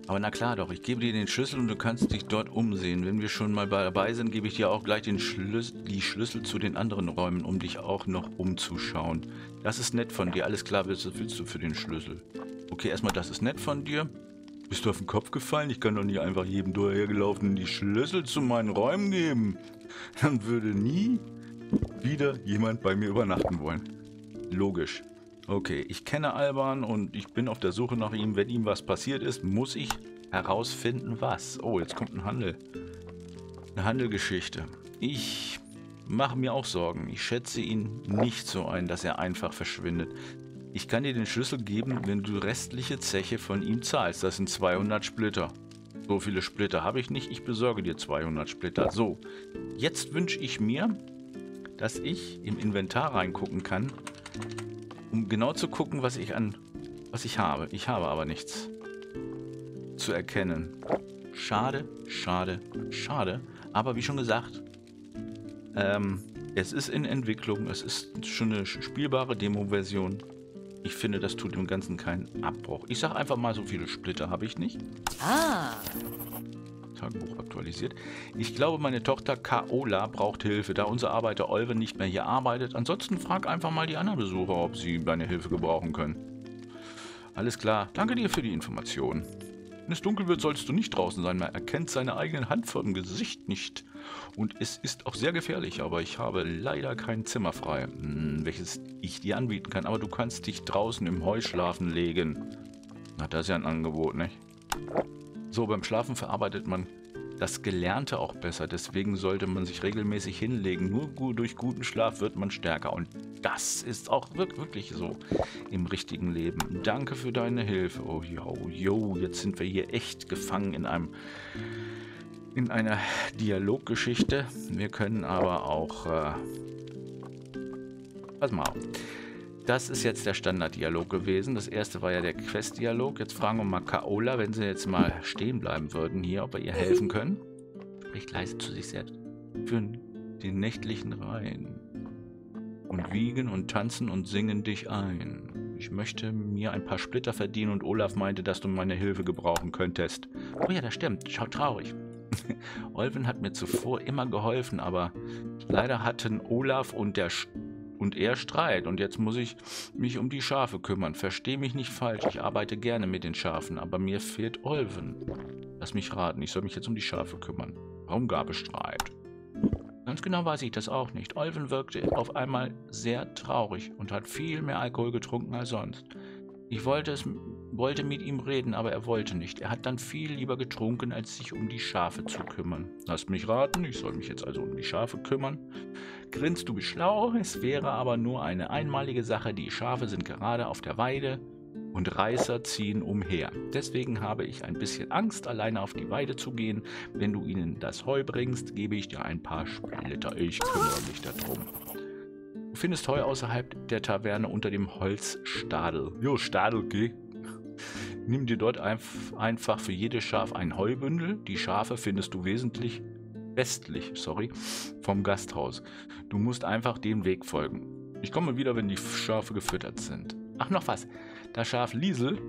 Aber na klar doch, ich gebe dir den Schlüssel und du kannst dich dort umsehen. Wenn wir schon mal dabei sind, gebe ich dir auch gleich den Schlüssel, die Schlüssel zu den anderen Räumen, um dich auch noch umzuschauen. Das ist nett von dir, alles klar, was willst du für den Schlüssel? Okay, erstmal, das ist nett von dir. Bist du auf den Kopf gefallen? Ich kann doch nicht einfach jedem dahergelaufenen die Schlüssel zu meinen Räumen geben. Dann würde nie wieder jemand bei mir übernachten wollen. Logisch. Okay, ich kenne Alban und ich bin auf der Suche nach ihm. Wenn ihm was passiert ist, muss ich herausfinden, was. Oh, jetzt kommt ein Handel. Eine Handelgeschichte. Ich mache mir auch Sorgen. Ich schätze ihn nicht so ein, dass er einfach verschwindet. Ich kann dir den Schlüssel geben, wenn du restliche Zeche von ihm zahlst. Das sind zweihundert Splitter. So viele Splitter habe ich nicht. Ich besorge dir zweihundert Splitter. So, jetzt wünsche ich mir, dass ich im Inventar reingucken kann, um genau zu gucken, was ich an, was ich habe. Ich habe aber nichts zu erkennen. Schade, schade, schade. Aber wie schon gesagt, ähm, es ist in Entwicklung. Es ist schon eine spielbare Demo-Version. Ich finde, das tut dem Ganzen keinen Abbruch. Ich sage einfach mal, so viele Splitter habe ich nicht. Ah. Tagebuch aktualisiert. Ich glaube, meine Tochter Kaola braucht Hilfe, da unser Arbeiter Olven nicht mehr hier arbeitet. Ansonsten frag einfach mal die anderen Besucher, ob sie deine Hilfe gebrauchen können. Alles klar, danke dir für die Information. Wenn es dunkel wird, sollst du nicht draußen sein. Man erkennt seine eigenen Hand vor dem Gesicht nicht. Und es ist auch sehr gefährlich, aber ich habe leider kein Zimmer frei, welches ich dir anbieten kann. Aber du kannst dich draußen im Heuschlafen legen. Na, das ist ja ein Angebot, nicht? So, beim Schlafen verarbeitet man das Gelernte auch besser. Deswegen sollte man sich regelmäßig hinlegen. Nur durch guten Schlaf wird man stärker. Und das ist auch wirklich so im richtigen Leben. Danke für deine Hilfe. Oh, yo, yo, jetzt sind wir hier echt gefangen in einem, in einer Dialoggeschichte. Wir können aber auch... Äh, pass mal auf. Das ist jetzt der Standarddialog gewesen. Das erste war ja der Quest-Dialog. Jetzt fragen wir mal Kaola, wenn sie jetzt mal stehen bleiben würden hier, ob wir ihr helfen können. Spricht leise zu sich selbst. Führen den nächtlichen Rhein und wiegen und tanzen und singen dich ein. Ich möchte mir ein paar Splitter verdienen und Olaf meinte, dass du meine Hilfe gebrauchen könntest. Oh ja, das stimmt. Schau traurig. Olven hat mir zuvor immer geholfen, aber leider hatten Olaf und der St und er Streit. Und jetzt muss ich mich um die Schafe kümmern. Versteh mich nicht falsch. Ich arbeite gerne mit den Schafen, aber mir fehlt Olven. Lass mich raten. Ich soll mich jetzt um die Schafe kümmern. Warum gab es Streit? Ganz genau weiß ich das auch nicht. Olven wirkte auf einmal sehr traurig und hat viel mehr Alkohol getrunken als sonst. Ich wollte, es, wollte mit ihm reden, aber er wollte nicht. Er hat dann viel lieber getrunken, als sich um die Schafe zu kümmern. Lass mich raten, ich soll mich jetzt also um die Schafe kümmern. Grinst du bist schlau, es wäre aber nur eine einmalige Sache. Die Schafe sind gerade auf der Weide und Reißer ziehen umher. Deswegen habe ich ein bisschen Angst, alleine auf die Weide zu gehen. Wenn du ihnen das Heu bringst, gebe ich dir ein paar Splitter. Ich kümmere mich darum. Du findest Heu außerhalb der Taverne unter dem Holzstadel. Jo, Stadel, geh. Nimm dir dort einf einfach für jedes Schaf ein Heubündel. Die Schafe findest du wesentlich westlich, sorry, vom Gasthaus. Du musst einfach dem Weg folgen. Ich komme wieder, wenn die Schafe gefüttert sind. Ach, noch was. Das Schaf Liesel.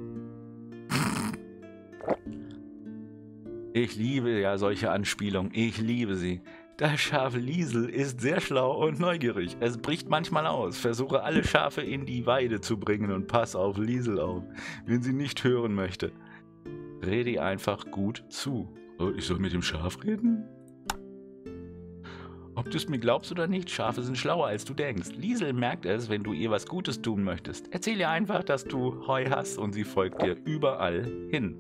Ich liebe ja solche Anspielungen. Ich liebe sie. Das Schaf Liesel ist sehr schlau und neugierig. Es bricht manchmal aus. Versuche alle Schafe in die Weide zu bringen und pass auf Liesel auf, wenn sie nicht hören möchte. Rede ihr einfach gut zu. Oh, ich soll mit dem Schaf reden? Ob du es mir glaubst oder nicht, Schafe sind schlauer als du denkst. Liesel merkt es, wenn du ihr was Gutes tun möchtest. Erzähl ihr einfach, dass du Heu hast und sie folgt dir überall hin.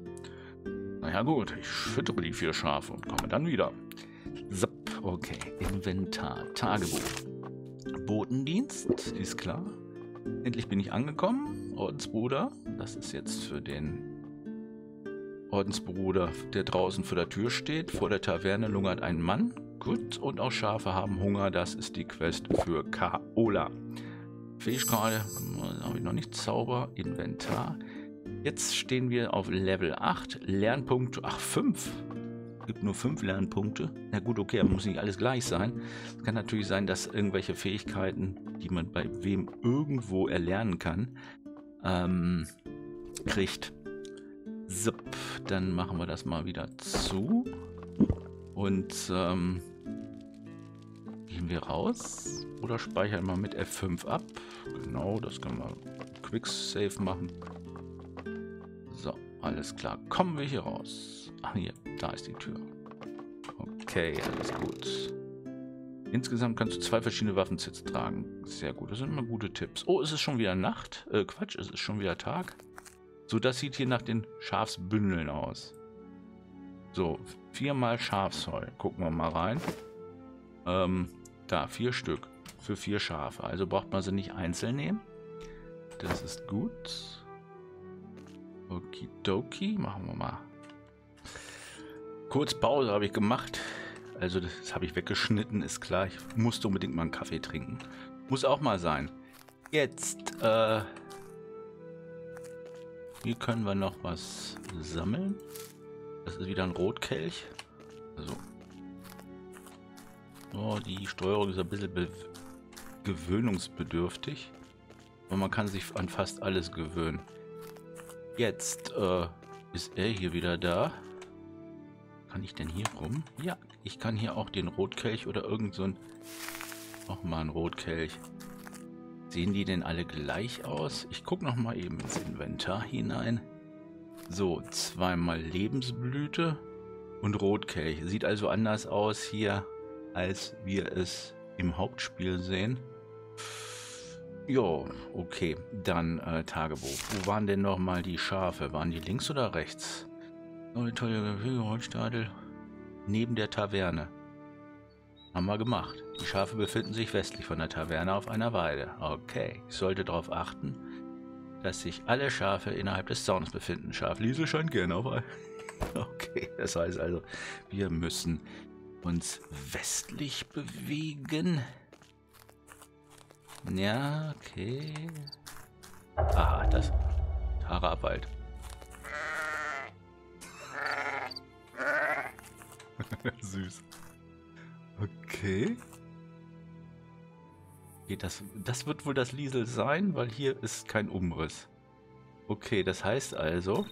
Na ja gut, ich füttere die vier Schafe und komme dann wieder. So. Okay, Inventar, Tagebuch, Botendienst, ist klar. Endlich bin ich angekommen, Ordensbruder, das ist jetzt für den Ordensbruder, der draußen vor der Tür steht. Vor der Taverne lungert ein Mann, gut, und auch Schafe haben Hunger, das ist die Quest für Kaola. Fähigkeit, habe ich noch nicht, Zauber, Inventar. Jetzt stehen wir auf Level acht, Lernpunkt, ach fünf. Gibt nur fünf Lernpunkte. Na gut, okay, muss nicht alles gleich sein. Es kann natürlich sein, dass irgendwelche Fähigkeiten, die man bei wem irgendwo erlernen kann, ähm, kriegt. So, dann machen wir das mal wieder zu. Und ähm, gehen wir raus oder speichern mal mit F fünf ab. Genau, das können wir Quick-Save machen. So, alles klar. Kommen wir hier raus. Ach, hier, da ist die Tür. Okay, alles gut. Insgesamt kannst du zwei verschiedene Waffensets tragen. Sehr gut, das sind immer gute Tipps. Oh, es ist schon wieder Nacht. Äh, Quatsch, es ist schon wieder Tag. So, das sieht hier nach den Schafsbündeln aus. So, viermal Schafsheu. Gucken wir mal rein. Ähm, da, vier Stück für vier Schafe. Also braucht man sie nicht einzeln nehmen. Das ist gut. Okidoki, machen wir mal. Kurz Pause habe ich gemacht, also das habe ich weggeschnitten, ist klar, ich musste unbedingt mal einen Kaffee trinken. Muss auch mal sein. Jetzt, äh, hier können wir noch was sammeln. Das ist wieder ein Rotkelch. So. Oh, die Steuerung ist ein bisschen gewöhnungsbedürftig. Aber man kann sich an fast alles gewöhnen. Jetzt, äh, ist er hier wieder da. Kann ich denn hier rum? Ja, ich kann hier auch den Rotkelch oder irgend so ein... Nochmal ein Rotkelch. Sehen die denn alle gleich aus? Ich gucke nochmal eben ins Inventar hinein. So, zweimal Lebensblüte und Rotkelch. Sieht also anders aus hier, als wir es im Hauptspiel sehen. Jo, okay. Dann äh, Tagebuch. Wo waren denn nochmal die Schafe? Waren die links oder rechts? Oh, tolle Holzstadel. Neben der Taverne. Haben wir gemacht. Die Schafe befinden sich westlich von der Taverne auf einer Weide. Okay. Ich sollte darauf achten, dass sich alle Schafe innerhalb des Zaunes befinden. Schaf Liesel scheint gerne auf. Okay, das heißt also, wir müssen uns westlich bewegen. Ja, okay. Ah, das. Tarawald. Süß. Okay. Okay, das, das wird wohl das Liesel sein, weil hier ist kein Umriss. Okay, das heißt also,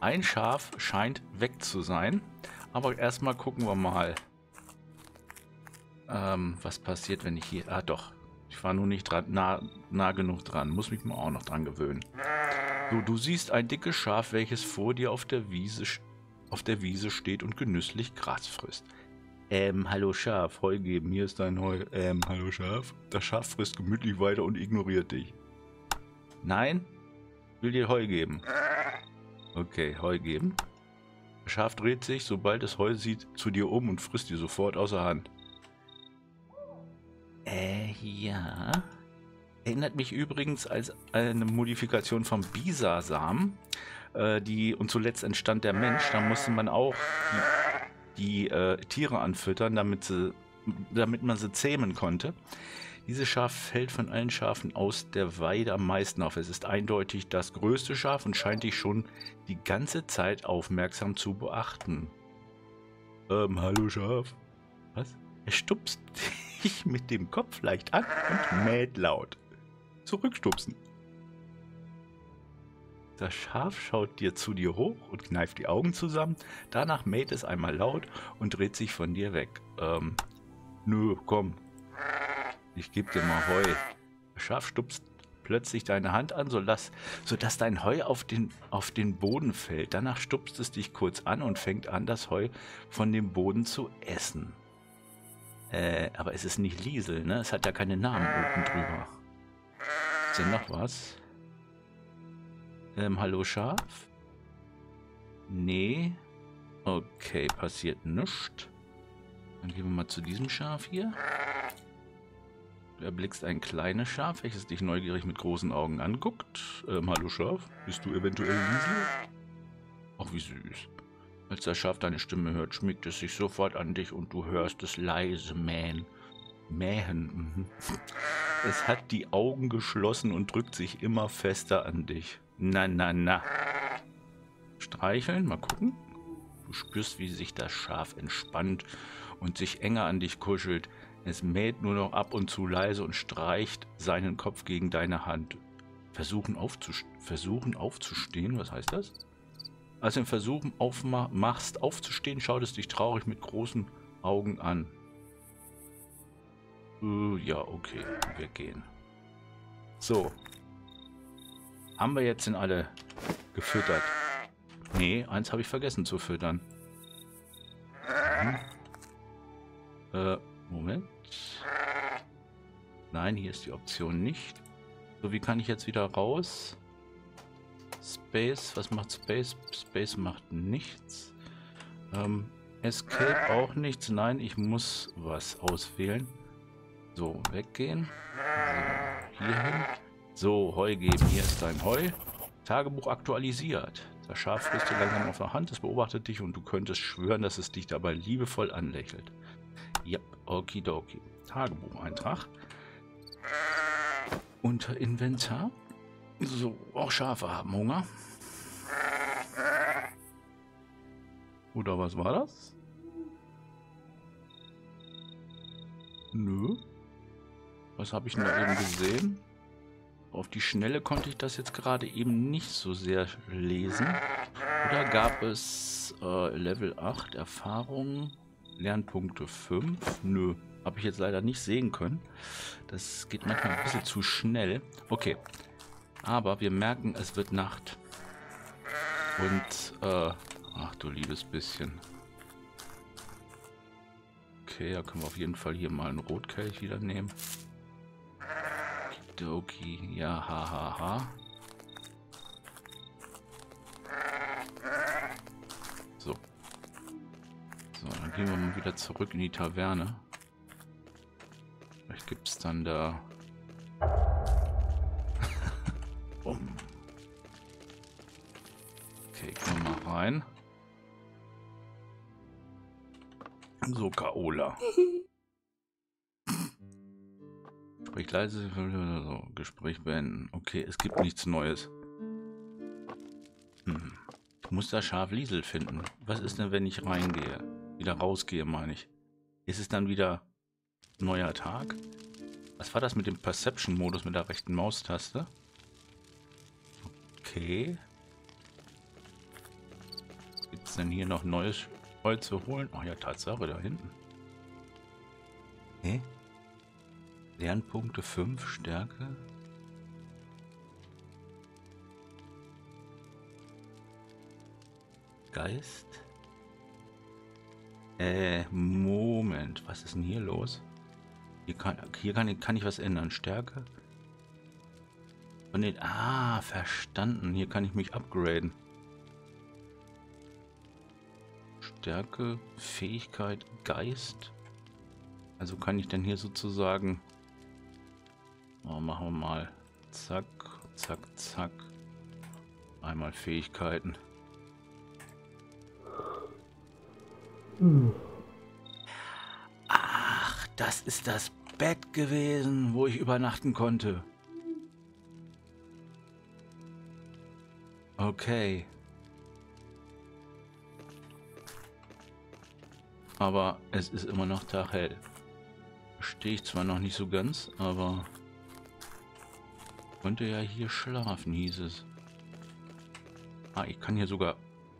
ein Schaf scheint weg zu sein. Aber erstmal gucken wir mal, ähm, was passiert, wenn ich hier... Ah doch, ich war nur nicht dran, nah, nah genug dran. Muss mich mal auch noch dran gewöhnen. So, du siehst ein dickes Schaf, welches vor dir auf der Wiese steht. auf der Wiese steht und genüsslich Gras frisst. Ähm, hallo Schaf, Heu geben, hier ist dein Heu. Ähm, hallo Schaf. Das Schaf frisst gemütlich weiter und ignoriert dich. Nein, will dir Heu geben. Okay, Heu geben. Das Schaf dreht sich, sobald es Heu sieht, zu dir um und frisst dir sofort außer Hand. Äh, ja. Erinnert mich übrigens als eine Modifikation vom Bisa-Samen. Die, und zuletzt entstand der Mensch, da musste man auch die, die äh, Tiere anfüttern, damit, sie, damit man sie zähmen konnte. Dieses Schaf fällt von allen Schafen aus der Weide am meisten auf. Es ist eindeutig das größte Schaf und scheint dich schon die ganze Zeit aufmerksam zu beachten. Ähm, hallo Schaf. Was? Er stupst dich. Ich mit dem Kopf leicht an und mäht laut. Zurückstupsen. Das Schaf schaut dir zu dir hoch und kneift die Augen zusammen. Danach mäht es einmal laut und dreht sich von dir weg. Ähm, nö, komm. Ich geb dir mal Heu. Das Schaf stupst plötzlich deine Hand an, sodass, sodass dein Heu auf den, auf den Boden fällt. Danach stupst es dich kurz an und fängt an, das Heu von dem Boden zu essen. Äh, aber es ist nicht Liesel, ne? Es hat ja keine Namen oben drüber. Ist denn noch was? Ähm, hallo Schaf? Nee. Okay, passiert nichts. Dann gehen wir mal zu diesem Schaf hier. Du erblickst ein kleines Schaf, welches dich neugierig mit großen Augen anguckt. Ähm, hallo Schaf, bist du eventuell Liesel? Ach, wie süß. Als das Schaf deine Stimme hört, schmiegt es sich sofort an dich und du hörst es leise mähen. Mähen. Es hat die Augen geschlossen und drückt sich immer fester an dich. Na, na, na. Streicheln, mal gucken. Du spürst, wie sich das Schaf entspannt und sich enger an dich kuschelt. Es mäht nur noch ab und zu leise und streicht seinen Kopf gegen deine Hand. Versuchen, aufzuste- versuchen aufzustehen, was heißt das? Als du im Versuchen aufma- machst, aufzustehen, schaut es dich traurig mit großen Augen an. Uh, ja, okay, wir gehen. So. Haben wir jetzt denn alle gefüttert? Nee, eins habe ich vergessen zu füttern. Hm. Äh, Moment. Nein, hier ist die Option nicht. So, wie kann ich jetzt wieder raus? Space, was macht Space? Space macht nichts. Ähm, Escape auch nichts. Nein, ich muss was auswählen. So, weggehen. So, hier hin. So, Heu geben. Hier ist dein Heu. Tagebuch aktualisiert. Das Schaf frisst dir langsam auf der Hand. Es beobachtet dich und du könntest schwören, dass es dich dabei liebevoll anlächelt. Ja, okidoki. Tagebucheintrag. Unter Inventar. So, auch Schafe haben Hunger. Oder was war das? Nö. Was habe ich denn da eben gesehen? Auf die Schnelle konnte ich das jetzt gerade eben nicht so sehr lesen. Oder gab es äh, Level acht Erfahrung, Lernpunkte fünf? Nö, habe ich jetzt leider nicht sehen können. Das geht manchmal ein bisschen zu schnell. Okay. Aber wir merken, es wird Nacht. Und, äh, ach du liebes bisschen. Okay, da können wir auf jeden Fall hier mal einen Rotkelch wieder nehmen. Okidoki, ja, hahaha. Ha, ha. So. So, dann gehen wir mal wieder zurück in die Taverne. Vielleicht gibt es dann da... Okay, komm mal rein. So, Kaola. Sprich leise, so, Gespräch beenden. Okay, es gibt nichts Neues. Hm. Ich muss das Schaf Liesel finden. Was ist denn, wenn ich reingehe? Wieder rausgehe, meine ich. Ist es dann wieder neuer Tag? Was war das mit dem Perception-Modus mit der rechten Maustaste? Okay. Gibt es denn hier noch neues Heu zu holen? Ach ja, Tatsache, da hinten. Hä? Lernpunkte fünf, Stärke. Geist. Äh, Moment. Was ist denn hier los? Hier kann, hier kann, ich, kann ich was ändern. Stärke. Von den, ah, verstanden. Hier kann ich mich upgraden. Stärke, Fähigkeit, Geist. Also kann ich dann hier sozusagen... Oh, machen wir mal. Zack, zack, zack. Einmal Fähigkeiten. Hm. Ach, das ist das Bett gewesen, wo ich übernachten konnte. Okay. Aber es ist immer noch taghell. verstehe ich zwar noch nicht so ganz, aber konnte ja hier schlafen, hieß es. Ah, ich kann hier sogar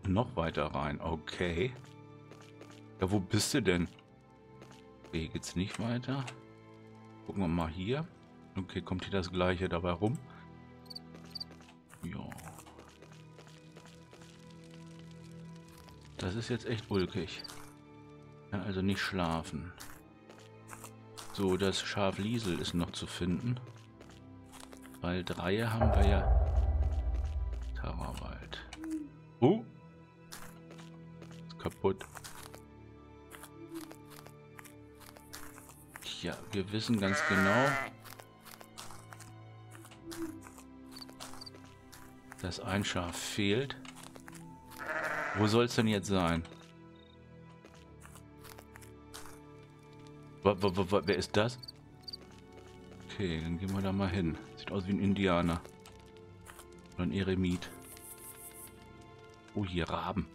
noch weiter rein. Okay. Ja, wo bist du denn? Okay, geht's nicht weiter. Gucken wir mal hier. Okay, kommt hier das Gleiche dabei rum? Ja. Das ist jetzt echt ulkig. Kann also nicht schlafen. So, das Schaf Liesel ist noch zu finden. Weil drei haben wir ja. Tarawald. Oh! Ist kaputt. Ja, wir wissen ganz genau, dass ein Schaf fehlt. Wo soll es denn jetzt sein? W -w -w -w Wer ist das? Okay, dann gehen wir da mal hin. Sieht aus wie ein Indianer. Oder ein Eremit. Oh, hier Raben.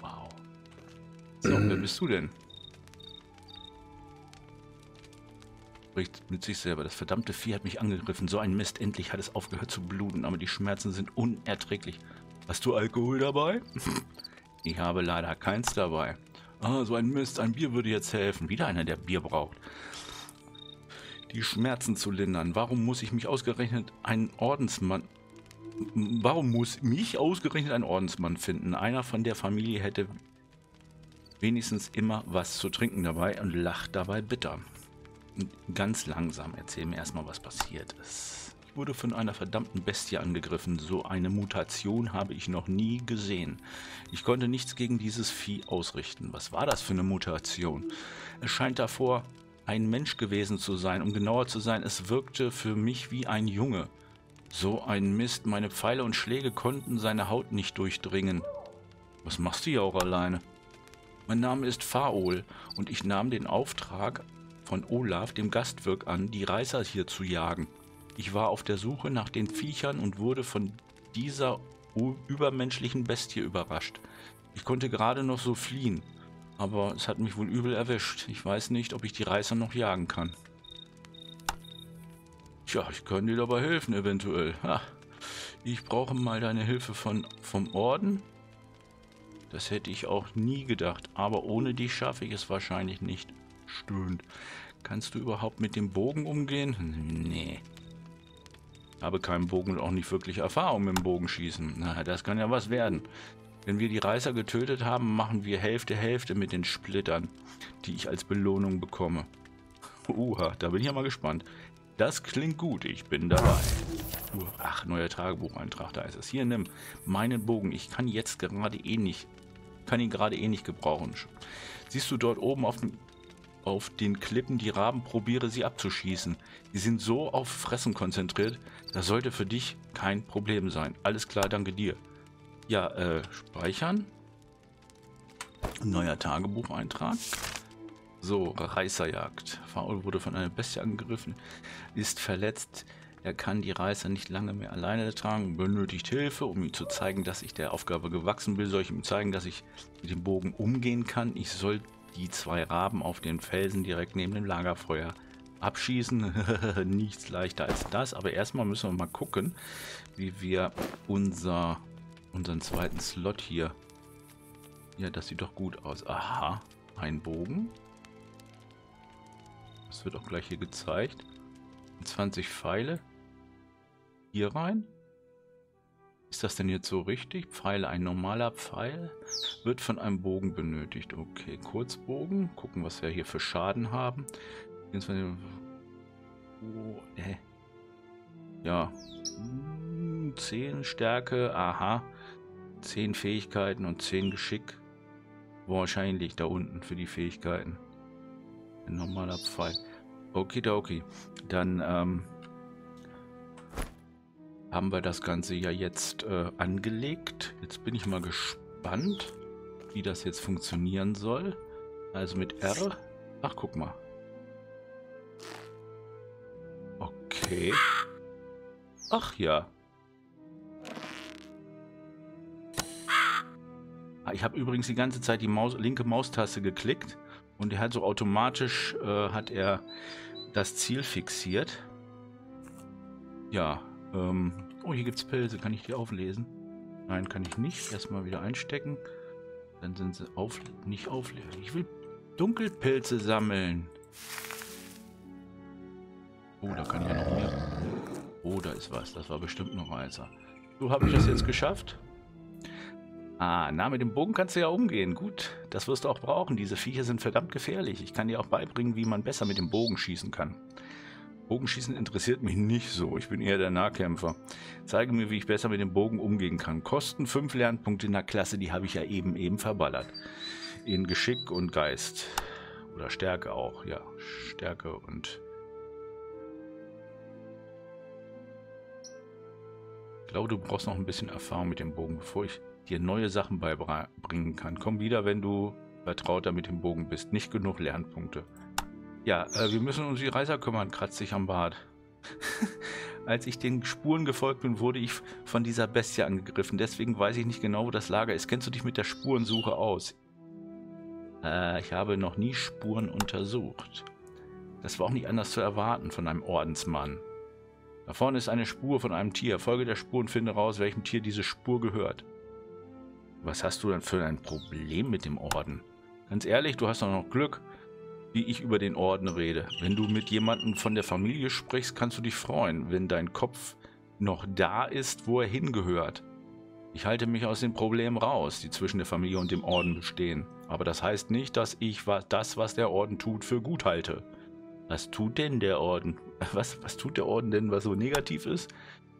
Wow. So, wer bist du denn? Spricht mit sich selber. Das verdammte Vieh hat mich angegriffen. So ein Mist. Endlich hat es aufgehört zu bluten, aber die Schmerzen sind unerträglich. Hast du Alkohol dabei? Ich habe leider keins dabei. Ah, so ein Mist, ein Bier würde jetzt helfen. Wieder einer, der Bier braucht. Die Schmerzen zu lindern. Warum muss ich mich ausgerechnet einen Ordensmann... Warum muss mich ausgerechnet ein Ordensmann finden? Einer von der Familie hätte wenigstens immer was zu trinken dabei und lacht dabei bitter. Und ganz langsam erzähl mir erstmal, was passiert ist. Wurde von einer verdammten Bestie angegriffen. So eine Mutation habe ich noch nie gesehen. Ich konnte nichts gegen dieses Vieh ausrichten. Was war das für eine Mutation? Es scheint davor ein Mensch gewesen zu sein. Um genauer zu sein, es wirkte für mich wie ein Junge. So ein Mist. Meine Pfeile und Schläge konnten seine Haut nicht durchdringen. Was machst du hier auch alleine? Mein Name ist Faol und ich nahm den Auftrag von Olaf, dem Gastwirt, an, die Reißer hier zu jagen. Ich war auf der Suche nach den Viechern und wurde von dieser übermenschlichen Bestie überrascht. Ich konnte gerade noch so fliehen, aber es hat mich wohl übel erwischt. Ich weiß nicht, ob ich die Reißer noch jagen kann. Tja, ich kann dir dabei helfen, eventuell. Ha. Ich brauche mal deine Hilfe von, vom Orden. Das hätte ich auch nie gedacht, aber ohne dich schaffe ich es wahrscheinlich nicht. Stöhnt. Kannst du überhaupt mit dem Bogen umgehen? Nee. Habe keinen Bogen und auch nicht wirklich Erfahrung mit dem Bogenschießen. Na, das kann ja was werden. Wenn wir die Reißer getötet haben, machen wir Hälfte Hälfte mit den Splittern, die ich als Belohnung bekomme. Uha, da bin ich ja mal gespannt. Das klingt gut, ich bin dabei. Ach, neuer Tagebucheintrag, da ist es. Hier, nimm meinen Bogen. Ich kann jetzt gerade eh nicht, kann ihn gerade eh nicht gebrauchen. Siehst du dort oben auf dem... Auf den Klippen die Raben, probiere sie abzuschießen. Die sind so auf Fressen konzentriert, das sollte für dich kein Problem sein. Alles klar, danke dir. Ja, äh, speichern. Neuer Tagebucheintrag. So, Reißerjagd. Faul wurde von einer Bestie angegriffen, ist verletzt. Er kann die Reißer nicht lange mehr alleine tragen, benötigt Hilfe, um ihm zu zeigen, dass ich der Aufgabe gewachsen bin. Soll ich ihm zeigen, dass ich mit dem Bogen umgehen kann? Ich soll die zwei Raben auf den Felsen direkt neben dem Lagerfeuer abschießen. Nichts leichter als das. Aber erstmal müssen wir mal gucken, wie wir unser, unseren zweiten Slot hier... Ja, das sieht doch gut aus. Aha, ein Bogen. Das wird auch gleich hier gezeigt. zwanzig Pfeile. Hier rein. Ist das denn jetzt so richtig? Pfeile, ein normaler Pfeil wird von einem Bogen benötigt. Okay, Kurzbogen. Gucken, was wir hier für Schaden haben. Oh, äh. Ja. zehn Stärke, aha. zehn Fähigkeiten und zehn Geschick. Wahrscheinlich da unten für die Fähigkeiten. Ein normaler Pfeil. Okay, da okay. Dann, ähm... haben wir das Ganze ja jetzt äh, angelegt. Jetzt bin ich mal gespannt, wie das jetzt funktionieren soll. Also mit R. Ach, guck mal. Okay. Ach ja. Ich habe übrigens die ganze Zeit die Maus, linke Maustaste geklickt Und er hat so automatisch, äh, hat er das Ziel fixiert. Ja, ähm, oh, hier gibt es Pilze. Kann ich die auflesen? Nein, kann ich nicht. Erstmal wieder einstecken. Dann sind sie auf, nicht auflesen. Ich will Dunkelpilze sammeln. Oh, da kann ich ja noch mehr. Oh, da ist was. Das war bestimmt noch Reißer. So habe ich das jetzt geschafft. Ah, na, mit dem Bogen kannst du ja umgehen. Gut, das wirst du auch brauchen. Diese Viecher sind verdammt gefährlich. Ich kann dir auch beibringen, wie man besser mit dem Bogen schießen kann. Bogenschießen interessiert mich nicht so. Ich bin eher der Nahkämpfer. Zeige mir, wie ich besser mit dem Bogen umgehen kann. Kosten fünf Lernpunkte in der Klasse. Die habe ich ja eben eben verballert. In Geschick und Geist. Oder Stärke auch. Ja, Stärke und... Ich glaube, du brauchst noch ein bisschen Erfahrung mit dem Bogen, bevor ich dir neue Sachen beibringen kann. Komm wieder, wenn du vertrauter mit dem Bogen bist. Nicht genug Lernpunkte. Ja, äh, wir müssen uns um die Reißer kümmern, kratzt sich am Bart. Als ich den Spuren gefolgt bin, wurde ich von dieser Bestie angegriffen. Deswegen weiß ich nicht genau, wo das Lager ist. Kennst du dich mit der Spurensuche aus? Äh, ich habe noch nie Spuren untersucht. Das war auch nicht anders zu erwarten von einem Ordensmann. Da vorne ist eine Spur von einem Tier. Folge der Spur und finde raus, welchem Tier diese Spur gehört. Was hast du denn für ein Problem mit dem Orden? Ganz ehrlich, du hast doch noch Glück, wie ich über den Orden rede. Wenn du mit jemandem von der Familie sprichst, kannst du dich freuen, wenn dein Kopf noch da ist, wo er hingehört. Ich halte mich aus den Problemen raus, die zwischen der Familie und dem Orden bestehen. Aber das heißt nicht, dass ich das, was der Orden tut, für gut halte. Was tut denn der Orden? Was, was tut der Orden denn, was so negativ ist?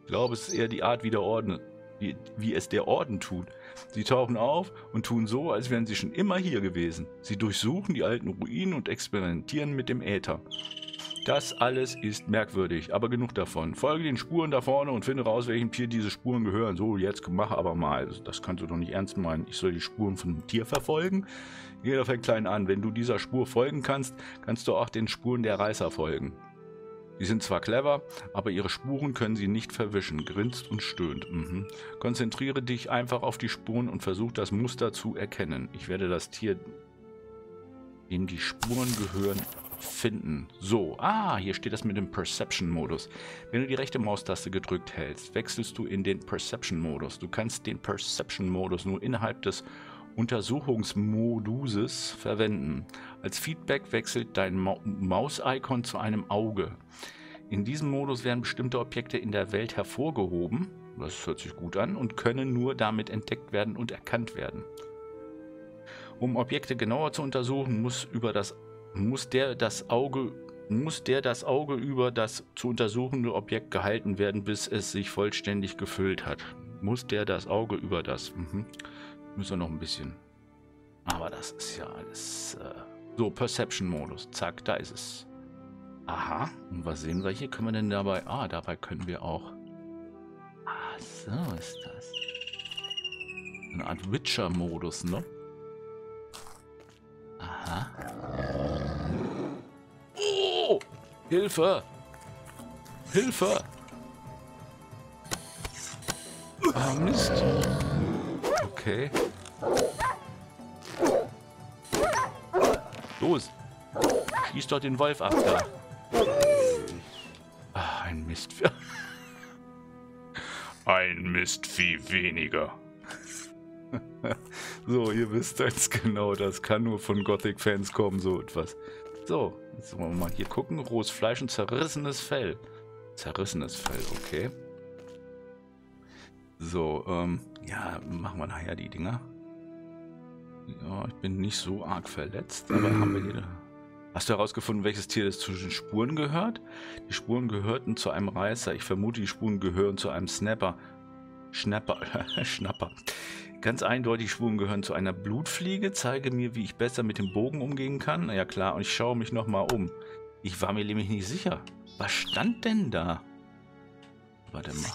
Ich glaube, es ist eher die Art, wie, der Orden, wie, wie es der Orden tut. Sie tauchen auf und tun so, als wären sie schon immer hier gewesen. Sie durchsuchen die alten Ruinen und experimentieren mit dem Äther. Das alles ist merkwürdig, aber genug davon. Folge den Spuren da vorne und finde raus, welchem Tier diese Spuren gehören. So, jetzt mach aber mal. Das kannst du doch nicht ernst meinen. Ich soll die Spuren von einem Tier verfolgen? Geh doch einen kleinen an. Wenn du dieser Spur folgen kannst, kannst du auch den Spuren der Reißer folgen. Die sind zwar clever, aber ihre Spuren können sie nicht verwischen. Grinst und stöhnt. Mhm. Konzentriere dich einfach auf die Spuren und versuch das Muster zu erkennen. Ich werde das Tier, dem die Spuren gehören, finden. So, ah, hier steht das mit dem Perception-Modus. Wenn du die rechte Maustaste gedrückt hältst, wechselst du in den Perception-Modus. Du kannst den Perception-Modus nur innerhalb des Untersuchungsmoduses verwenden. Als Feedback wechselt dein Ma- Maus-Icon zu einem Auge. In diesem Modus werden bestimmte Objekte in der Welt hervorgehoben, das hört sich gut an, und können nur damit entdeckt werden und erkannt werden. Um Objekte genauer zu untersuchen, muss über das muss der das Auge muss der das Auge über das zu untersuchende Objekt gehalten werden, bis es sich vollständig gefüllt hat. Muss der das Auge über das mhm. Müssen wir noch ein bisschen. Aber das ist ja alles... Äh so, Perception-Modus. Zack, da ist es. Aha. Und was sehen wir hier? Können wir denn dabei... Ah, dabei können wir auch... Ah, so ist das. Eine Art Witcher-Modus, ne? Aha. Oh! Hilfe! Hilfe! Ah, Mist! Okay. Los! Schieß doch den Wolf ab da! Ach, ein Mistvieh. Ein Mistvieh weniger. So, ihr wisst jetzt genau, das kann nur von Gothic-Fans kommen, so etwas. So, jetzt wollen wir mal hier gucken. Rohes Fleisch und zerrissenes Fell. Zerrissenes Fell, okay. So, ähm, ja, machen wir nachher die Dinger. Ja, ich bin nicht so arg verletzt, aber haben wir hier... Hast du herausgefunden, welches Tier das zu den Spuren gehört? Die Spuren gehörten zu einem Reißer. Ich vermute, die Spuren gehören zu einem Snapper. Schnapper. Schnapper. Ganz eindeutig, Spuren gehören zu einer Blutfliege. Zeige mir, wie ich besser mit dem Bogen umgehen kann. Na ja, klar, und ich schaue mich nochmal um. Ich war mir nämlich nicht sicher. Was stand denn da? Warte mal.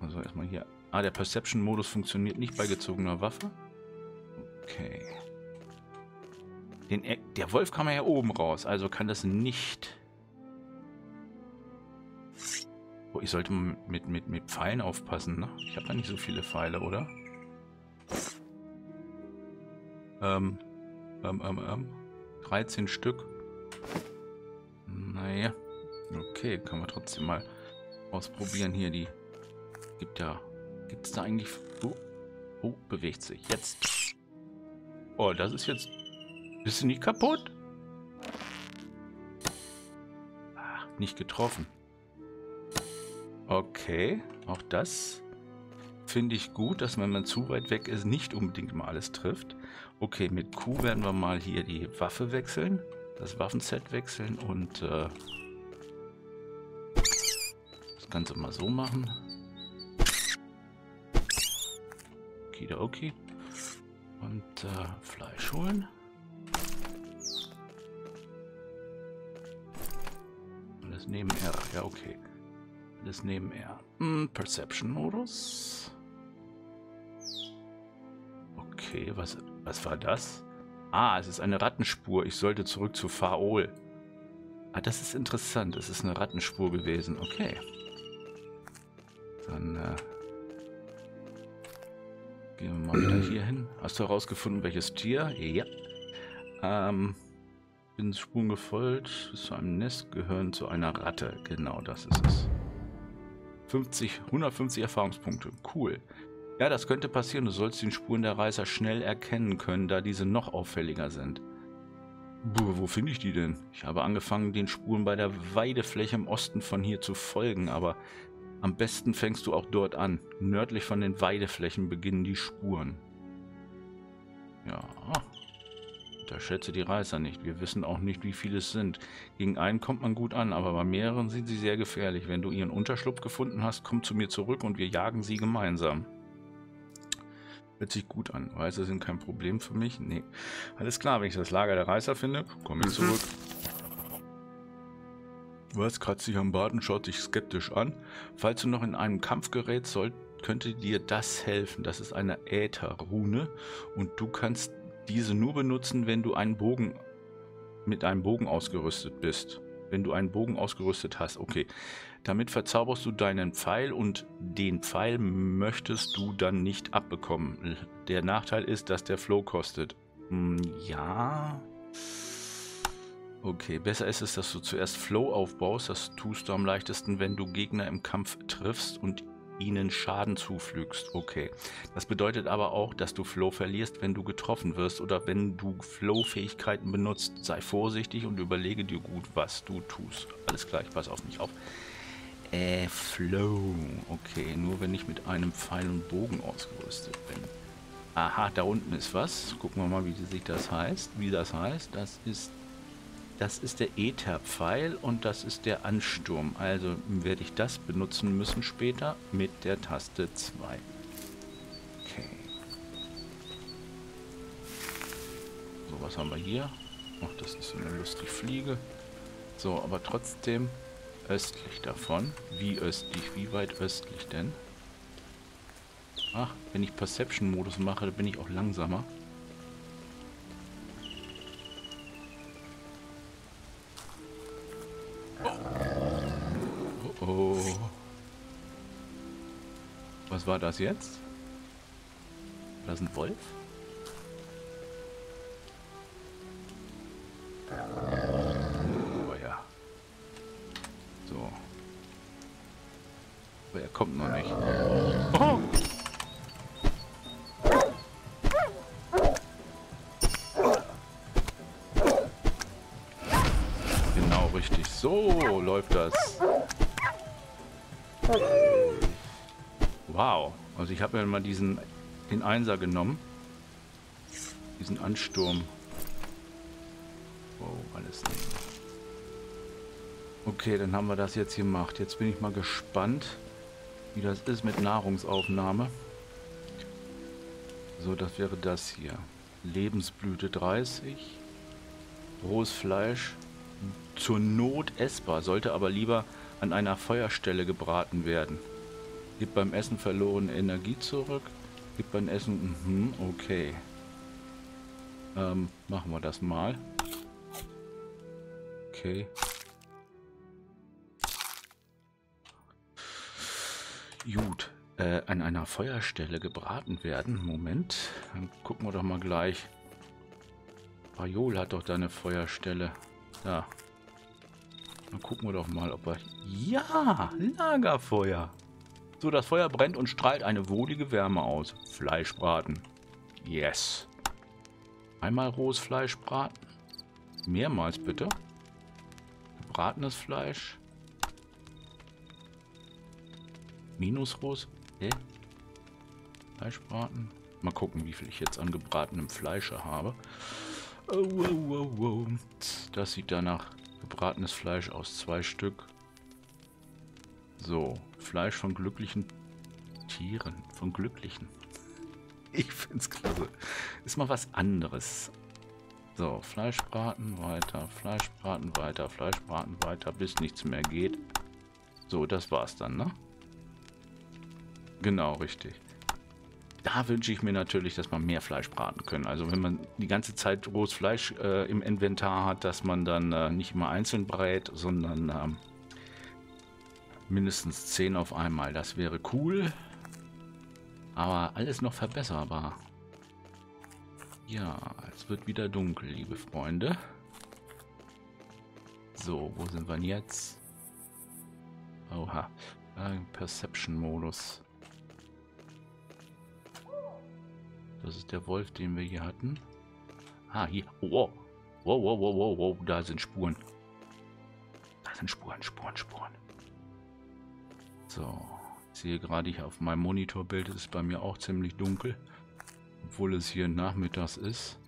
Also erstmal hier. Ah, der Perception-Modus funktioniert nicht bei gezogener Waffe. Okay. Den e der Wolf kam ja hier oben raus, also kann das nicht... Oh, ich sollte mit, mit, mit Pfeilen aufpassen, ne? Ich habe da nicht so viele Pfeile, oder? Ähm, Ähm, ähm, ähm. dreizehn Stück. Naja. Okay, können wir trotzdem mal ausprobieren hier. Die gibt ja. Gibt es da eigentlich. Oh, oh, bewegt sich. Jetzt. Oh, das ist jetzt. Bist du nicht kaputt? Ach, nicht getroffen. Okay, auch das finde ich gut, dass man, wenn man zu weit weg ist, nicht unbedingt mal alles trifft. Okay, mit Q werden wir mal hier die Waffe wechseln, das Waffenset wechseln und äh, das Ganze mal so machen. Okidoki. Und äh, Fleisch holen. Alles nebenher, ja okay. Das nebenher. Hm, Perception-Modus. Okay, was, was war das? Ah, es ist eine Rattenspur. Ich sollte zurück zu Faol. Ah, das ist interessant. Es ist eine Rattenspur gewesen. Okay. Dann äh, gehen wir mal wieder hier hin. Hast du herausgefunden, welches Tier? Ja. Ähm, bin Spuren gefolgt. Bis zu einem Nest gehören zu einer Ratte. Genau, das ist es. hundertfünfzig Erfahrungspunkte. Cool. Ja, das könnte passieren. Du sollst den Spuren der Reißer schnell erkennen können, da diese noch auffälliger sind. Buh, wo finde ich die denn? Ich habe angefangen, den Spuren bei der Weidefläche im Osten von hier zu folgen, aber am besten fängst du auch dort an. Nördlich von den Weideflächen beginnen die Spuren. Ja. Unterschätze die Reißer nicht. Wir wissen auch nicht, wie viele es sind. Gegen einen kommt man gut an, aber bei mehreren sind sie sehr gefährlich. Wenn du ihren Unterschlupf gefunden hast, komm zu mir zurück und wir jagen sie gemeinsam. Hört sich gut an. Reißer sind kein Problem für mich? Nee. Alles klar, wenn ich das Lager der Reißer finde, komme ich zurück. Was? Kratzt sich am Bart und schaut dich skeptisch an. Falls du noch in einem Kampf gerätst, soll, könnte dir das helfen. Das ist eine Ätherrune und du kannst diese nur benutzen, wenn du einen Bogen mit einem Bogen ausgerüstet bist. Wenn du einen Bogen ausgerüstet hast, okay. Damit verzauberst du deinen Pfeil und den Pfeil möchtest du dann nicht abbekommen. Der Nachteil ist, dass der Flow kostet. Hm, ja. Okay, besser ist es, dass du zuerst Flow aufbaust. Das tust du am leichtesten, wenn du Gegner im Kampf triffst und ihnen Schaden zufügst. Okay. Das bedeutet aber auch, dass du Flow verlierst, wenn du getroffen wirst oder wenn du Flow-Fähigkeiten benutzt. Sei vorsichtig und überlege dir gut, was du tust. Alles klar, ich pass auf mich auf. Äh, Flow. Okay, nur wenn ich mit einem Pfeil und Bogen ausgerüstet bin. Aha, da unten ist was. Gucken wir mal, wie sich das heißt. Wie das heißt, das ist... Das ist der Ätherpfeil und das ist der Ansturm. Also werde ich das benutzen müssen später mit der Taste zwei. Okay. So, was haben wir hier? Ach, das ist so eine lustige Fliege. So, aber trotzdem östlich davon. Wie östlich? Wie weit östlich denn? Ach, wenn ich Perception-Modus mache, bin ich auch langsamer. Oh. Was war das jetzt? War das ein Wolf? Oh ja. So. Aber er kommt noch nicht. Oh. Genau richtig. So läuft das. Wow, also ich habe ja mal diesen den Einser genommen, diesen Ansturm. Wow, alles nicht. Okay, dann haben wir das jetzt gemacht. Jetzt bin ich mal gespannt, wie das ist mit Nahrungsaufnahme. So, das wäre das hier. Lebensblüte dreißig, rohes Fleisch, zur Not essbar, sollte aber lieber an einer Feuerstelle gebraten werden. Gibt beim Essen verlorene Energie zurück. Gibt beim Essen... Mhm, okay. Ähm, machen wir das mal. Okay. Gut. Äh, an einer Feuerstelle gebraten werden. Moment. Dann gucken wir doch mal gleich, Faol hat doch da eine Feuerstelle. Da. Dann gucken wir doch mal, ob wir... Ja, Lagerfeuer. So, das Feuer brennt und strahlt eine wohlige Wärme aus. Fleischbraten. Yes. Einmal rohes Fleisch braten. Mehrmals bitte. Gebratenes Fleisch. Minus rohes. Hä? Fleisch braten. Mal gucken, wie viel ich jetzt an gebratenem Fleische habe. Oh, oh, oh, oh. Das sieht danach gebratenes Fleisch aus, zwei Stück. So, Fleisch von glücklichen Tieren. Von glücklichen. Ich find's klasse. Ist mal was anderes. So, Fleischbraten weiter, Fleischbraten weiter, Fleischbraten weiter, bis nichts mehr geht. So, das war's dann, ne? Genau, richtig. Da wünsche ich mir natürlich, dass man mehr Fleisch braten können. Also wenn man die ganze Zeit rohes Fleisch äh, im Inventar hat, dass man dann äh, nicht immer einzeln brät, sondern ähm, mindestens zehn auf einmal. Das wäre cool. Aber alles noch verbesserbar. Ja, es wird wieder dunkel, liebe Freunde. So, wo sind wir denn jetzt? Oha. Äh, Perception-Modus. Das ist der Wolf, den wir hier hatten. Ah, hier. Wow. Wow, wow, wow, wow, wow. Da sind Spuren. Da sind Spuren, Spuren, Spuren. So. Ich sehe gerade hier auf meinem Monitorbild, ist es bei mir auch ziemlich dunkel. Obwohl es hier nachmittags ist.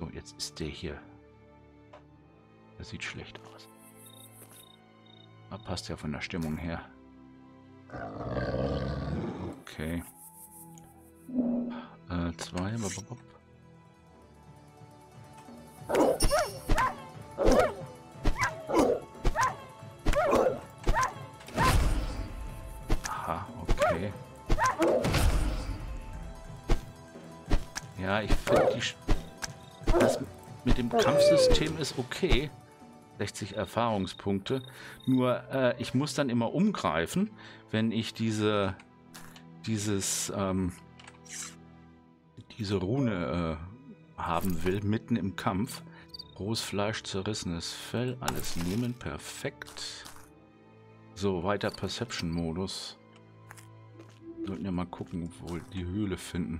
So, jetzt ist der hier. Der sieht schlecht aus. Aber passt ja von der Stimmung her. Okay. Äh, zwei. Bababab. Aha, okay. Ja, ich finde die... Sch das mit dem Kampfsystem ist okay. sechzig Erfahrungspunkte. Nur, äh, ich muss dann immer umgreifen, wenn ich diese... Dieses... Ähm, diese Rune äh, haben will, mitten im Kampf. Rohes Fleisch, zerrissenes Fell, alles nehmen, perfekt. So, weiter Perception-Modus. Sollten wir mal gucken, wo wir die Höhle finden.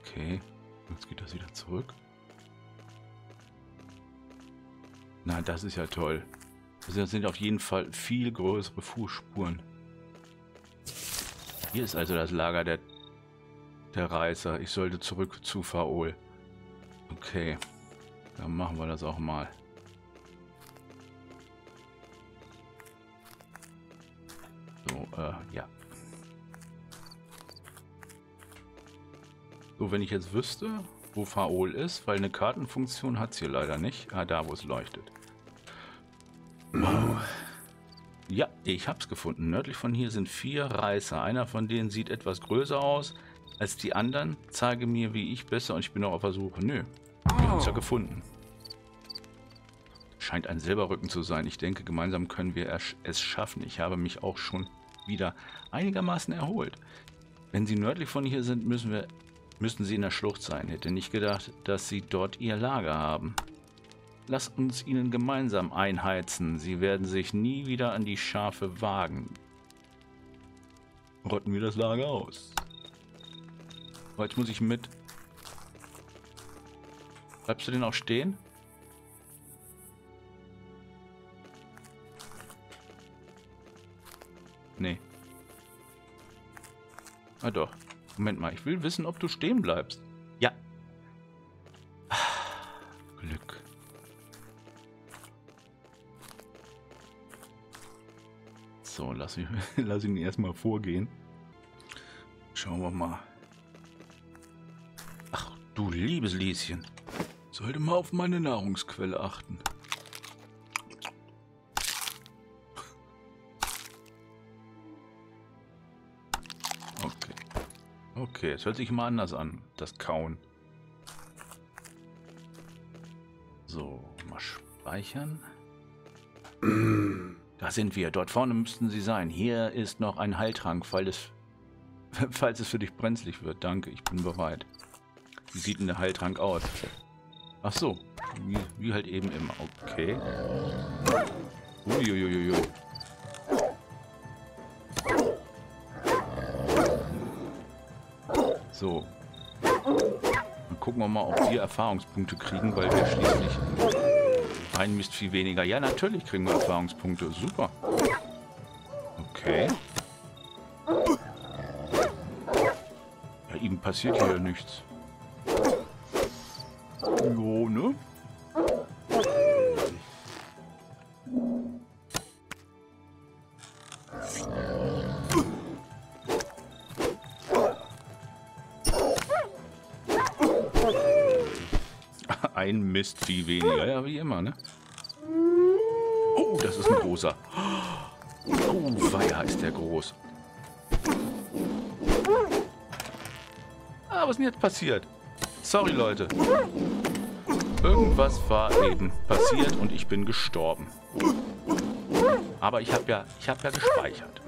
Okay, jetzt geht das wieder zurück. Na, das ist ja toll. Das sind auf jeden Fall viel größere Fußspuren. Hier ist also das Lager der, der Reißer. Ich sollte zurück zu Faol. Okay, dann machen wir das auch mal. So, äh, ja. So, wenn ich jetzt wüsste... wo Faol ist, weil eine Kartenfunktion hat es hier leider nicht. Ah, da, wo es leuchtet. Ja, ich hab's gefunden. Nördlich von hier sind vier Reißer. Einer von denen sieht etwas größer aus als die anderen. Zeige mir, wie ich besser, und ich bin auch auf der Suche. Nö, wir haben es ja gefunden. Scheint ein Silberrücken zu sein. Ich denke, gemeinsam können wir es schaffen. Ich habe mich auch schon wieder einigermaßen erholt. Wenn sie nördlich von hier sind, müssen wir... müssen sie in der Schlucht sein. Hätte nicht gedacht, dass sie dort ihr Lager haben. Lasst uns ihnen gemeinsam einheizen. Sie werden sich nie wieder an die Schafe wagen. Rotten wir das Lager aus. Jetzt muss ich mit. Bleibst du denn auch stehen? Nee. Ah doch. Moment mal, ich will wissen, ob du stehen bleibst. Ja. Ah, Glück. So, lass ihn, lass ihn erstmal vorgehen. Schauen wir mal. Ach, du liebes Lieschen. Sollte mal auf meine Nahrungsquelle achten. Okay, es hört sich immer anders an, das Kauen. So, mal speichern. Da sind wir. Dort vorne müssten sie sein. Hier ist noch ein Heiltrank, falls es, falls es für dich brenzlig wird. Danke, ich bin bereit. Wie sieht denn der Heiltrank aus? Ach so. Wie, wie halt eben immer. Okay. Uiuiuiui. So. Dann gucken wir mal, ob wir Erfahrungspunkte kriegen, weil wir schließlich... Ein Mist viel weniger. Ja, natürlich kriegen wir Erfahrungspunkte. Super. Okay. Ja, ihm passiert hier nichts. Jo, ne? Ein Mistvieh weniger, ja, wie immer, ne? Oh, das ist ein großer. Oh, weia, ist der groß. Ah, was ist denn jetzt passiert? Sorry, Leute. Irgendwas war eben passiert und ich bin gestorben. Aber ich habe ja, ich habe ja gespeichert.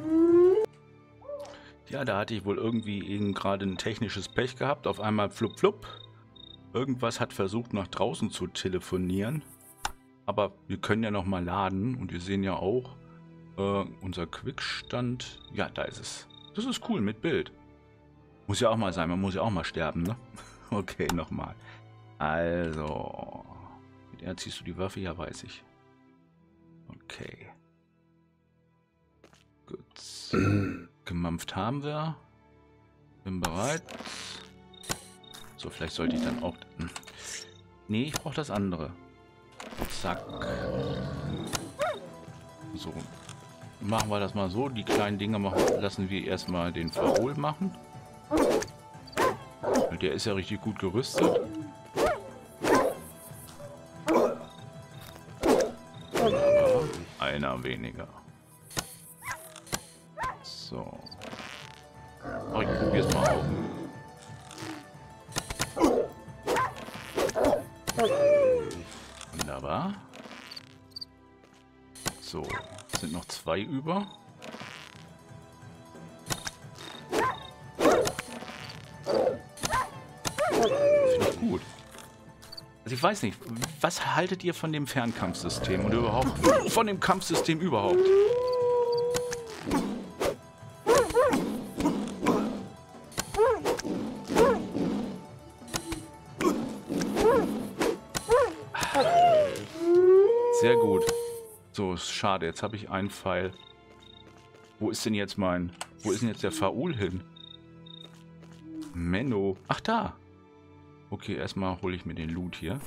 Ja, da hatte ich wohl irgendwie eben gerade ein technisches Pech gehabt. Auf einmal flupp, flupp. Irgendwas hat versucht, nach draußen zu telefonieren. Aber wir können ja nochmal laden. Und wir sehen ja auch äh, unser Quickstand. Ja, da ist es. Das ist cool mit Bild. Muss ja auch mal sein. Man muss ja auch mal sterben, ne? Okay, nochmal. Also. Mit R ziehst du die Waffe? Ja, weiß ich. Okay. Gut. Gemampft haben wir. Bin bereit. So, vielleicht sollte ich dann auch... Nee, ich brauche das andere. Zack. So. Machen wir das mal so. Die kleinen Dinge machen, lassen wir erstmal den Faol machen. Der ist ja richtig gut gerüstet. Aber einer weniger. So. Aber ich probiere es mal auf. Wunderbar. So, es sind noch zwei über. Finde ich gut. Also ich weiß nicht, was haltet ihr von dem Fernkampfsystem und überhaupt von dem Kampfsystem überhaupt? Sehr gut. So, ist schade. Jetzt habe ich einen Pfeil. Wo ist denn jetzt mein... Wo ist denn jetzt der Faul hin? Menno. Ach, da. Okay, erstmal hole ich mir den Loot hier.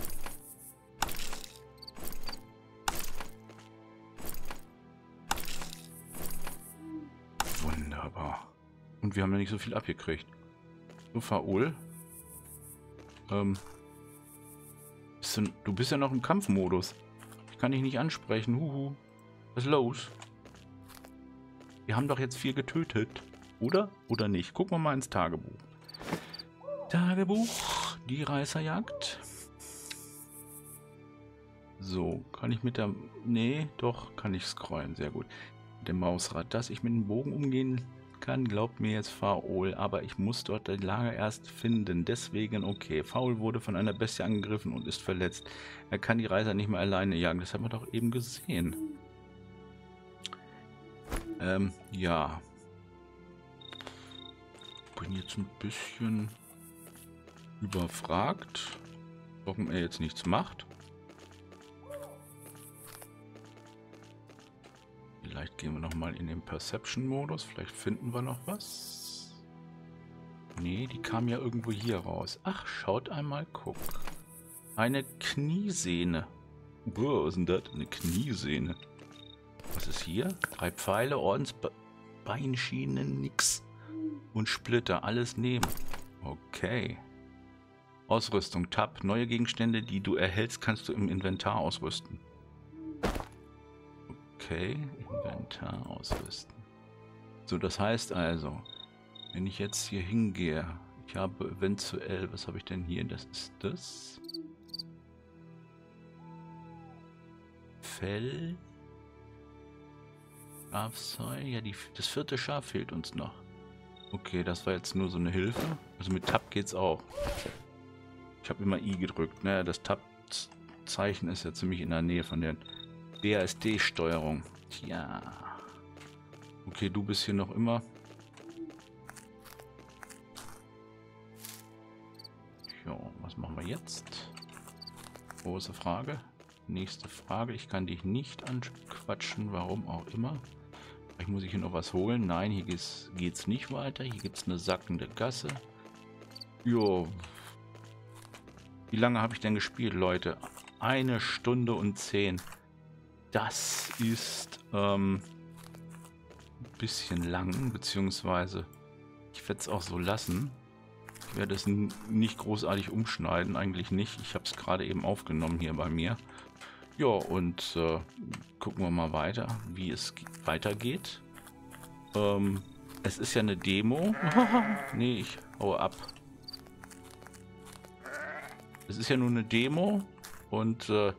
Wunderbar. Und wir haben ja nicht so viel abgekriegt. So, Faul. Ähm. Bist du, du bist ja noch im Kampfmodus. Kann ich nicht ansprechen. Huhu. Was ist los? Wir haben doch jetzt viel getötet. Oder? Oder nicht? Gucken wir mal ins Tagebuch. Tagebuch. Die Reißerjagd. So. Kann ich mit der... Nee, doch. Kann ich scrollen. Sehr gut. Mit dem Mausrad. Dass ich mit dem Bogen umgehen kann, glaubt mir jetzt Faol. Aber ich muss dort das Lager erst finden. Deswegen okay. Faol wurde von einer Bestie angegriffen und ist verletzt. Er kann die Reißer nicht mehr alleine jagen. Das haben wir doch eben gesehen. Ähm, ja. Bin jetzt ein bisschen überfragt, warum er jetzt nichts macht. Vielleicht gehen wir nochmal in den Perception-Modus. Vielleicht finden wir noch was. Nee, die kam ja irgendwo hier raus. Ach, schaut einmal, guck. Eine Kniesehne. Boah, was ist denn das? Eine Kniesehne. Was ist hier? Drei Pfeile, Ordensbeinschienen, nix. Und Splitter, alles nehmen. Okay. Ausrüstung, Tab. Neue Gegenstände, die du erhältst, kannst du im Inventar ausrüsten. Okay, Inventar ausrüsten. So, das heißt also, wenn ich jetzt hier hingehe, ich habe eventuell, was habe ich denn hier? Das ist das. Fell. Schafsheu. Ja, die, das vierte Schaf fehlt uns noch. Okay, das war jetzt nur so eine Hilfe. Also mit Tab geht's auch. Ich habe immer I gedrückt. Ne? Das Tab-Zeichen ist ja ziemlich in der Nähe von der D A S D-Steuerung. Tja. Okay, du bist hier noch immer. Ja, was machen wir jetzt? Große Frage. Nächste Frage. Ich kann dich nicht anquatschen, warum auch immer. Vielleicht muss ich hier noch was holen. Nein, hier geht's, geht's nicht weiter. Hier gibt es eine sackende Gasse. Jo. Wie lange habe ich denn gespielt, Leute? Eine Stunde und zehn. Das ist ähm, ein bisschen lang, beziehungsweise ich werde es auch so lassen. Ich werde es nicht großartig umschneiden, eigentlich nicht. Ich habe es gerade eben aufgenommen hier bei mir. Ja, und äh, gucken wir mal weiter, wie es weitergeht. Ähm, es ist ja eine Demo. Nee, ich haue ab. Es ist ja nur eine Demo und äh,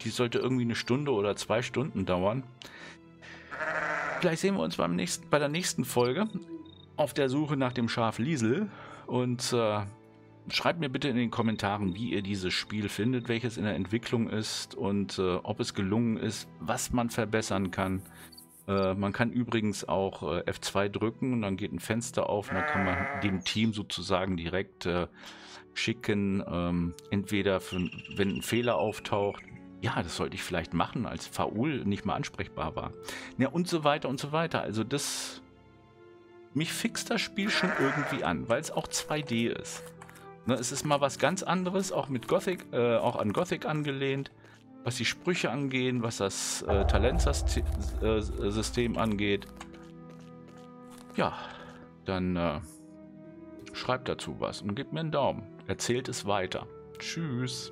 die sollte irgendwie eine Stunde oder zwei Stunden dauern. Vielleicht sehen wir uns beim nächsten, bei der nächsten Folge auf der Suche nach dem Schaf Liesel. Und äh, schreibt mir bitte in den Kommentaren, wie ihr dieses Spiel findet, welches in der Entwicklung ist und äh, ob es gelungen ist, was man verbessern kann. Äh, man kann übrigens auch äh, F zwei drücken und dann geht ein Fenster auf und dann kann man dem Team sozusagen direkt äh, schicken, ähm, entweder für, wenn ein Fehler auftaucht, ja, das sollte ich vielleicht machen, als Faol nicht mal ansprechbar war. Ja, und so weiter und so weiter. Also das, mich fixt das Spiel schon irgendwie an, weil es auch zwei D ist. Ne, es ist mal was ganz anderes, auch mit Gothic, äh, auch an Gothic angelehnt, was die Sprüche angehen, was das äh, Talentsystem angeht. Ja, dann äh, schreibt dazu was und gebt mir einen Daumen. Erzählt es weiter. Tschüss.